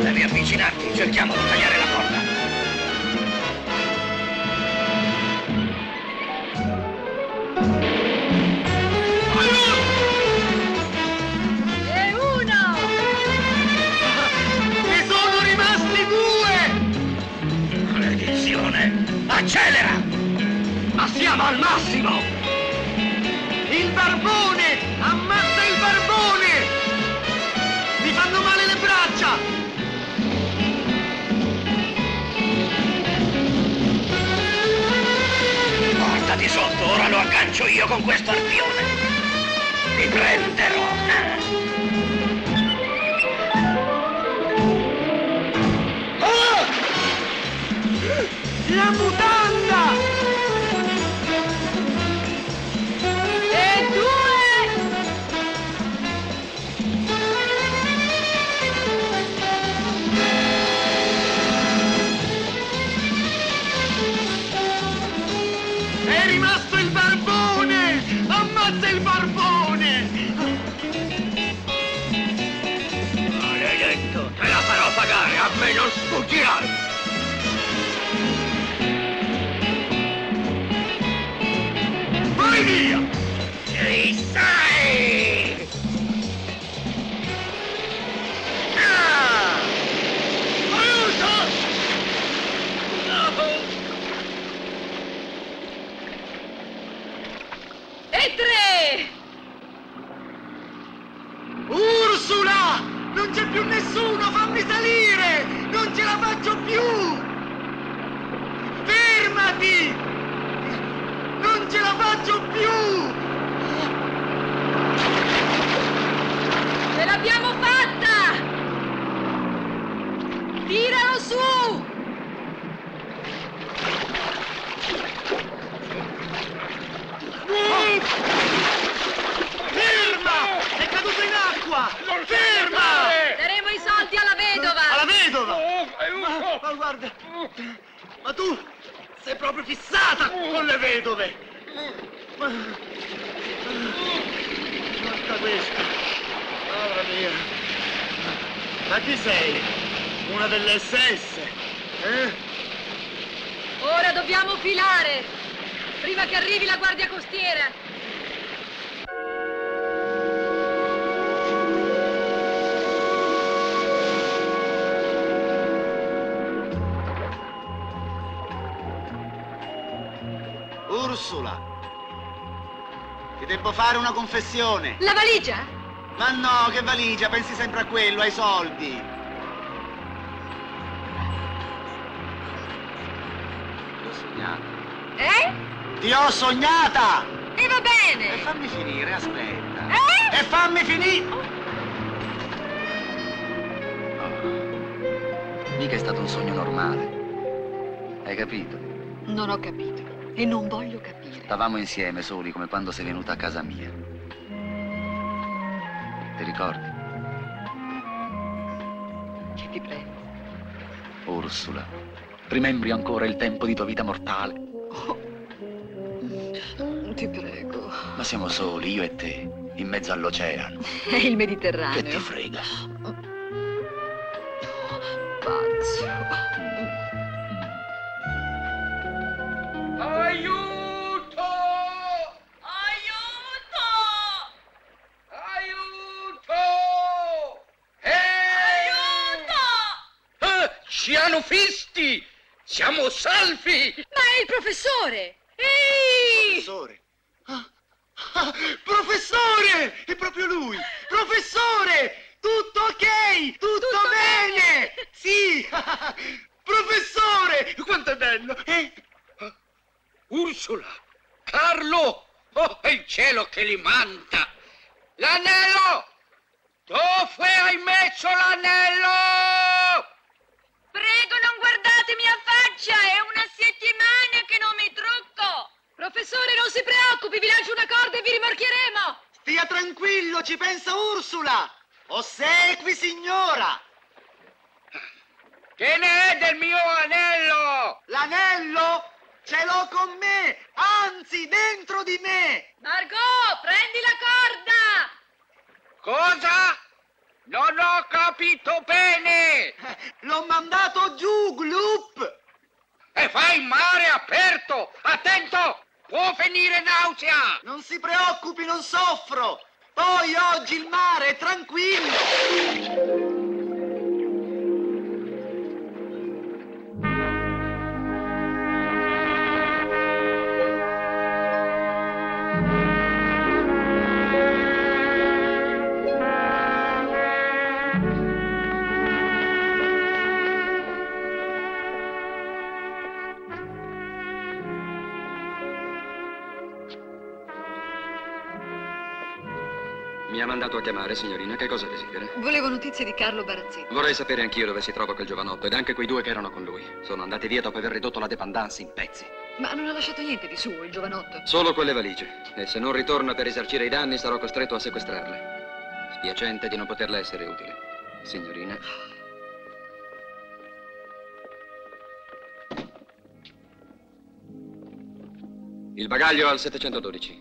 Devi avvicinarti, cerchiamo di tagliare la corda. E uno! Ne sono rimasti due! Maledizione! Accelera! Ma siamo al massimo! Il barbone! Ammazza il barbone! Mi fanno male le braccia! Portati sotto, ora lo aggancio io con questo arpione! Ti prenderò! Oh! La mutanda! Vai via! Ci sei! Ah! Aiuto! No! E tre! Ursula! Non c'è più nessuno, fammi salire! Non ce la faccio più! Fermati! Non ce la faccio più! Ce l'abbiamo fatta! Tiralo su! Oh. Ferma! È caduto in acqua! Non ferma! Daremo i soldi alla vedova! Alla vedova! Ma, ma guarda! Ma tu sei proprio fissata con le vedove! Ma, guarda questa! Mamma mia! Ma chi sei? Una delle S S? Eh? Ora dobbiamo filare! Prima che arrivi la guardia costiera! Ursula, ti devo fare una confessione. La valigia? Ma no, che valigia, pensi sempre a quello, ai soldi. Ti ho sognata. Eh? Ti ho sognata! E va bene! E fammi finire, aspetta. Eh? E fammi finire! Oh. Mica è stato un sogno normale. Hai capito? Non ho capito. E non voglio capire. Stavamo insieme, soli, come quando sei venuta a casa mia. Ti ricordi? Che ti prego. Ursula, rimembri ancora il tempo di tua vita mortale? Oh, ti prego. Ma siamo soli, io e te, in mezzo all'oceano. È il Mediterraneo. Che ti frega? Oh, pazzo. Aiuto! Aiuto! Aiuto! Eh! Aiuto! Ah, ci hanno visti! Siamo salvi! Ma è il professore! Ehi! Professore! Ah, ah, professore! È proprio lui! Professore! Tutto ok! Tutto, tutto bene! bene! Sì! Professore! Quanto è bello! Eh? Ursula! Carlo! Oh, è il cielo che li manda! L'anello! Dove hai messo l'anello? Prego, non guardatemi a faccia! È una settimana che non mi trucco! Professore, non si preoccupi, vi lancio una corda e vi rimorchieremo! Stia tranquillo, ci pensa Ursula! Ossequi, signora! Che ne è del mio anello? L'anello? Ce l'ho con me, anzi, dentro di me! Margot, prendi la corda! Cosa? Non ho capito bene! L'ho mandato giù, Gloop! E vai in mare aperto! Attento! Può venire nausea! Non si preoccupi, non soffro! Poi oggi il mare è tranquillo! A chiamare, signorina, che cosa desidera? Volevo notizie di Carlo Barazzetti. Vorrei sapere anch'io dove si trova quel giovanotto ed anche quei due che erano con lui. Sono andati via dopo aver ridotto la dependance in pezzi. Ma non ha lasciato niente di suo, il giovanotto? Solo quelle valigie. E se non ritorna per risarcire i danni, sarò costretto a sequestrarle. Spiacente di non poterle essere utile. Signorina. Il bagaglio al settecentododici.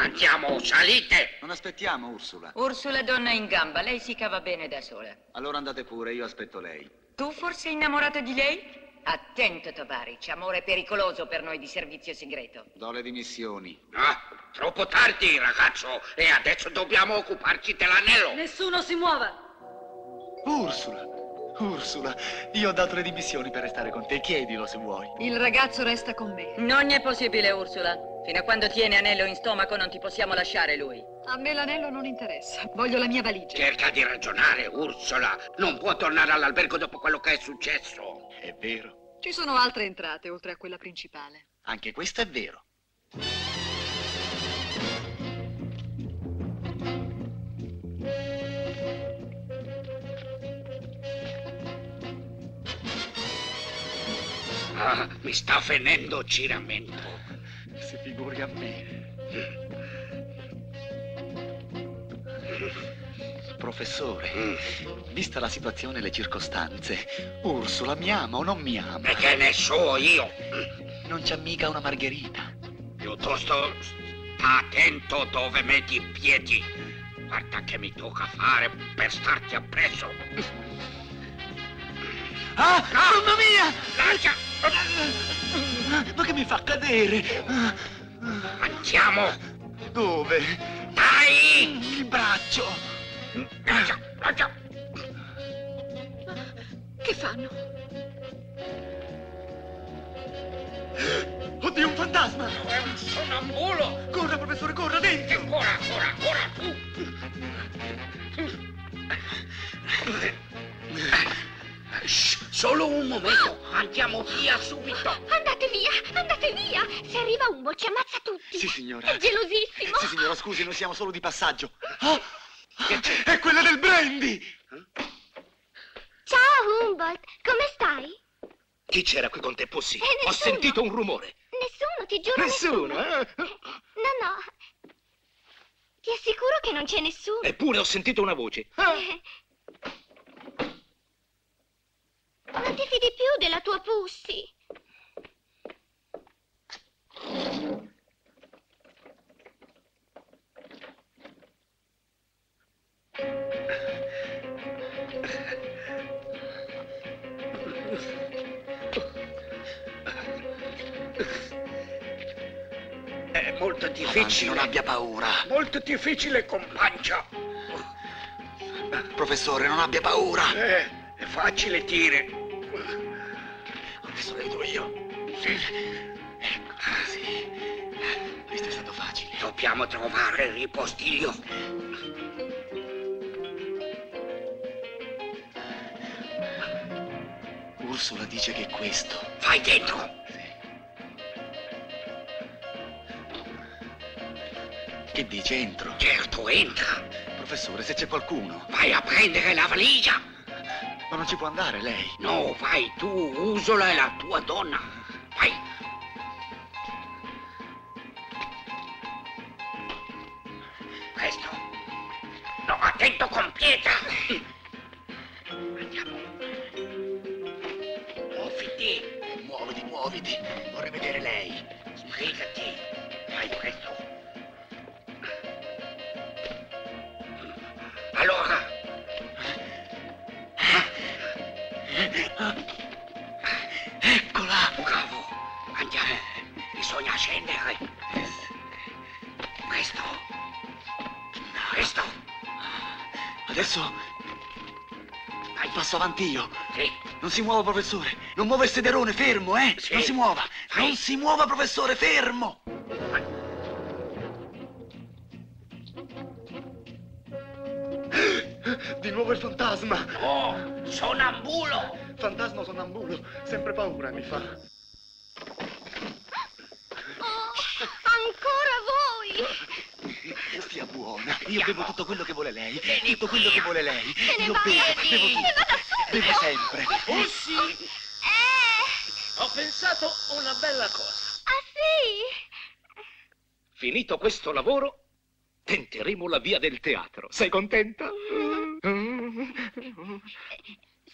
Andiamo, salite! Non aspettiamo, Ursula. Ursula è donna in gamba, lei si cava bene da sola. Allora andate pure, io aspetto lei. Tu forse innamorata di lei? Attento, Tovarici, amore pericoloso per noi di servizio segreto. Do le dimissioni. No, troppo tardi, ragazzo, e adesso dobbiamo occuparci dell'anello. Nessuno si muova! Ursula! Ursula, io ho dato le dimissioni per restare con te, chiedilo se vuoi. Il ragazzo resta con me. Non è possibile, Ursula. Fino a quando tiene anello in stomaco non ti possiamo lasciare lui. A me l'anello non interessa, voglio la mia valigia. Cerca di ragionare, Ursula. Non può tornare all'albergo dopo quello che è successo. È vero. Ci sono altre entrate oltre a quella principale. Anche questo è vero. Ah, mi sta venendo giramento. Si figuri a me. Professore, mm. vista la situazione e le circostanze, Ursula mi ama o non mi ama? E che ne so io? Non c'è mica una margherita. Piuttosto sta attento dove metti i piedi. Guarda che mi tocca fare per starti appresso. Ah, no. Mamma mia! Lascia! Ma che mi fa cadere? Andiamo! Dove? Dai! Il braccio! Lascia, lascia! Che fanno? Oddio, un fantasma! È un sonnambulo! Corra, professore, corra, dentro! Corra, corra, corra, tu! Solo un momento, oh. Andiamo via subito. Andate via, andate via. Se arriva Umbo ci ammazza tutti. Sì, signora. È gelosissimo. Sì, signora, scusi, noi siamo solo di passaggio. Oh, è quella del brandy. Ciao, Humboldt, come stai? Chi c'era qui con te, Pussy? Ho sentito un rumore. Nessuno, ti giuro. Nessuno, nessuno. Eh? No, no. Ti assicuro che non c'è nessuno. Eppure ho sentito una voce. Eh. Non ti fidi più della tua Pussy. È molto difficile. Avanti, non abbia paura. Molto difficile, compancia. Professore, non abbia paura. Eh, è facile dire. Adesso vedo io. Sì. Ecco, così. Questo è stato facile. Dobbiamo trovare il ripostiglio. Ursula dice che è questo. Vai dentro! Sì. Che dice? Entro? Certo, entra! Professore, se c'è qualcuno... Vai a prendere la valigia! Ma non ci può andare lei. No, vai tu, Ursula e la tua donna. Vai! Presto! No, attento con pietra! Andiamo! Muoviti! Muoviti, muoviti! Vorrei vedere lei! Sbrigati! Vai, presto! Allora! Eccola! Bravo! Andiamo! Bisogna scendere! Presto! Presto! Adesso... Vai. Passo avanti io! Sì! Non si muova, professore! Non muova il sederone, fermo, eh! Sì. Non si muova! Sì. Non si muova, professore, fermo! Di nuovo il fantasma! No! Sonnambulo! Fantasma sonnambulo! Sempre paura mi fa! Oh! Ancora voi! Stia buona! Io bevo tutto quello che vuole lei! Tutto quello che vuole lei! Io bevo! Bevo tutto! Bevo sempre! Oh sì! Eh! Ho pensato una bella cosa! Ah sì! Finito questo lavoro, tenteremo la via del teatro. Sei contenta?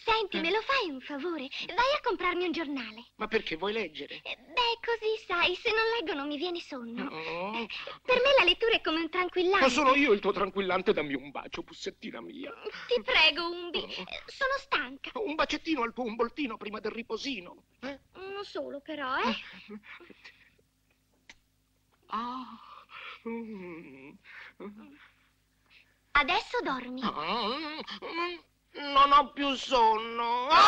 Senti, me lo fai un favore? Vai a comprarmi un giornale. Ma perché vuoi leggere? Beh, così sai, se non leggo non mi viene sonno. No. Per me la lettura è come un tranquillante. Ma sono io il tuo tranquillante, dammi un bacio, pussettina mia. Ti prego, Umbi, sono stanca. Un bacettino al tuo umboltino prima del riposino. Eh? Uno solo però, eh? Ah... Mm. Adesso dormi. Non ho più sonno. Ah!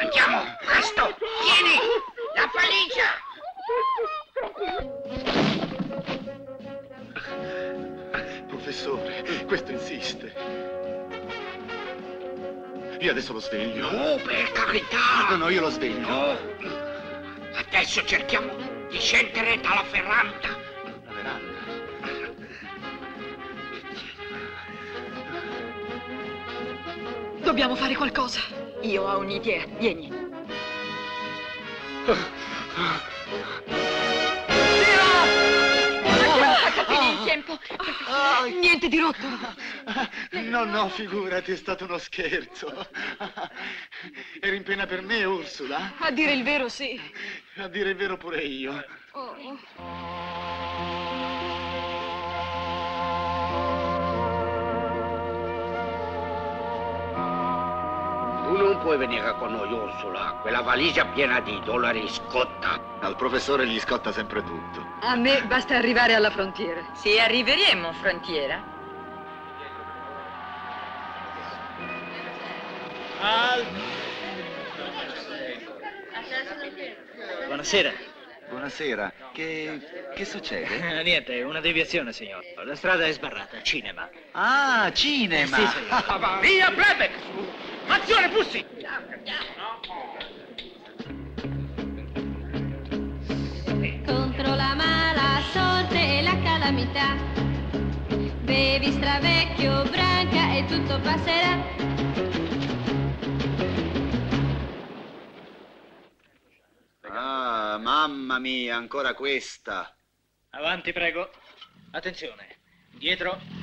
Andiamo, presto. Tieni la valigia. Professore, questo insiste. Io adesso lo sveglio. No, per carità. No, no, io lo sveglio. No. Adesso cerchiamo di scendere dalla veranda. La veranda? Dobbiamo fare qualcosa. Io ho un'idea. Vieni. Tira! Abbiamo attaccato il tempo. Oh, niente di rotto. No, no, figurati, è stato uno scherzo. Eri in pena per me, Ursula? A dire il vero, sì. A dire il vero pure io. Oh. Tu non puoi venire con noi, Ursula. Quella valigia piena di dollari scotta. Al professore gli scotta sempre tutto. A me basta arrivare alla frontiera. Sì, arriveremo, frontiera. Buonasera. Buonasera. Che, che succede? Niente, una deviazione, signor. La strada è sbarrata. Cinema. Ah, cinema. Sì, signor. Via Brebeck! Azione, Pussi! Contro la mala sorte e la calamità, bevi stravecchio, branca e tutto passerà. Ah, mamma mia, ancora questa. Avanti, prego. Attenzione. Dietro.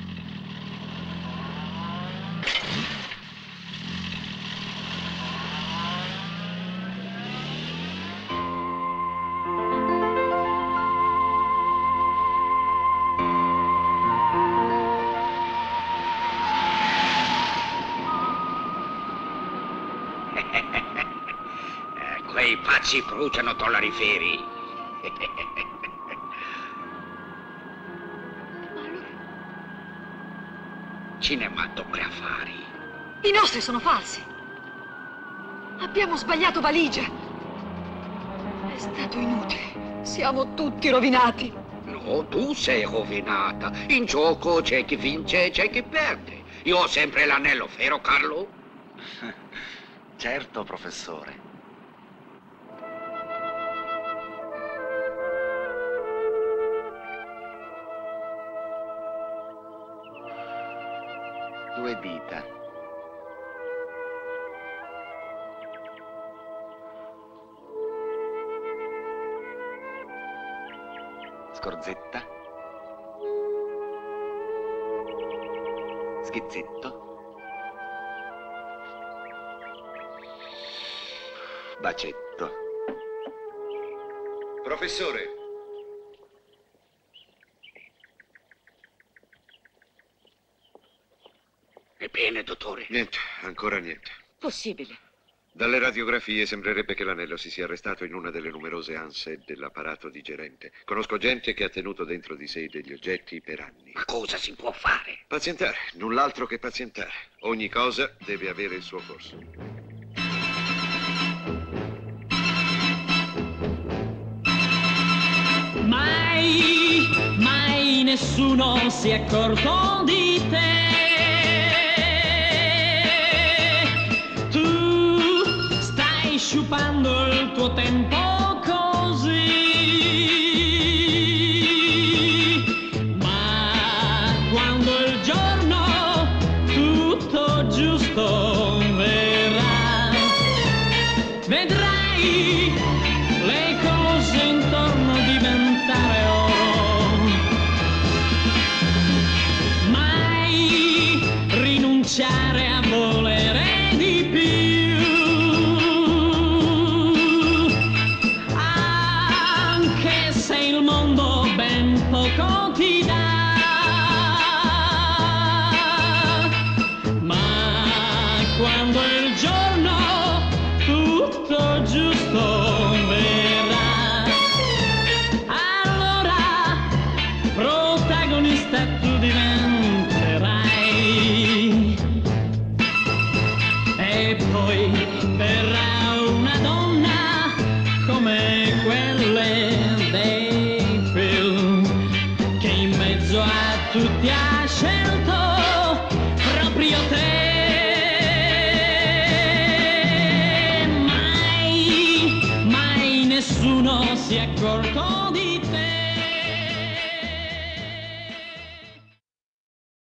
Si bruciano dollari feri. Cinematografari. I nostri sono falsi. Abbiamo sbagliato valigia. È stato inutile. Siamo tutti rovinati. No, tu sei rovinata. In gioco c'è chi vince e c'è chi perde. Io ho sempre l'anello, vero Carlo? Certo, professore. Due dita. Scorzetta. Schizzetto. Bacetto. Professore. Ebbene, dottore. Niente, ancora niente. Possibile. Dalle radiografie sembrerebbe che l'anello si sia arrestato in una delle numerose anse dell'apparato digerente. Conosco gente che ha tenuto dentro di sé degli oggetti per anni. Ma cosa si può fare? Pazientare, null'altro che pazientare. Ogni cosa deve avere il suo corso. Mai, mai nessuno si è accorto di te. Tu stai sciupando il tuo tempo così. Ma quando il giorno tutto giusto verrà, vedrai le cose intorno diventare. Mai rinunciare a volere di più, anche se il mondo ben poco ti dà, ma quando il giorno tutto giusto verrà. Corto di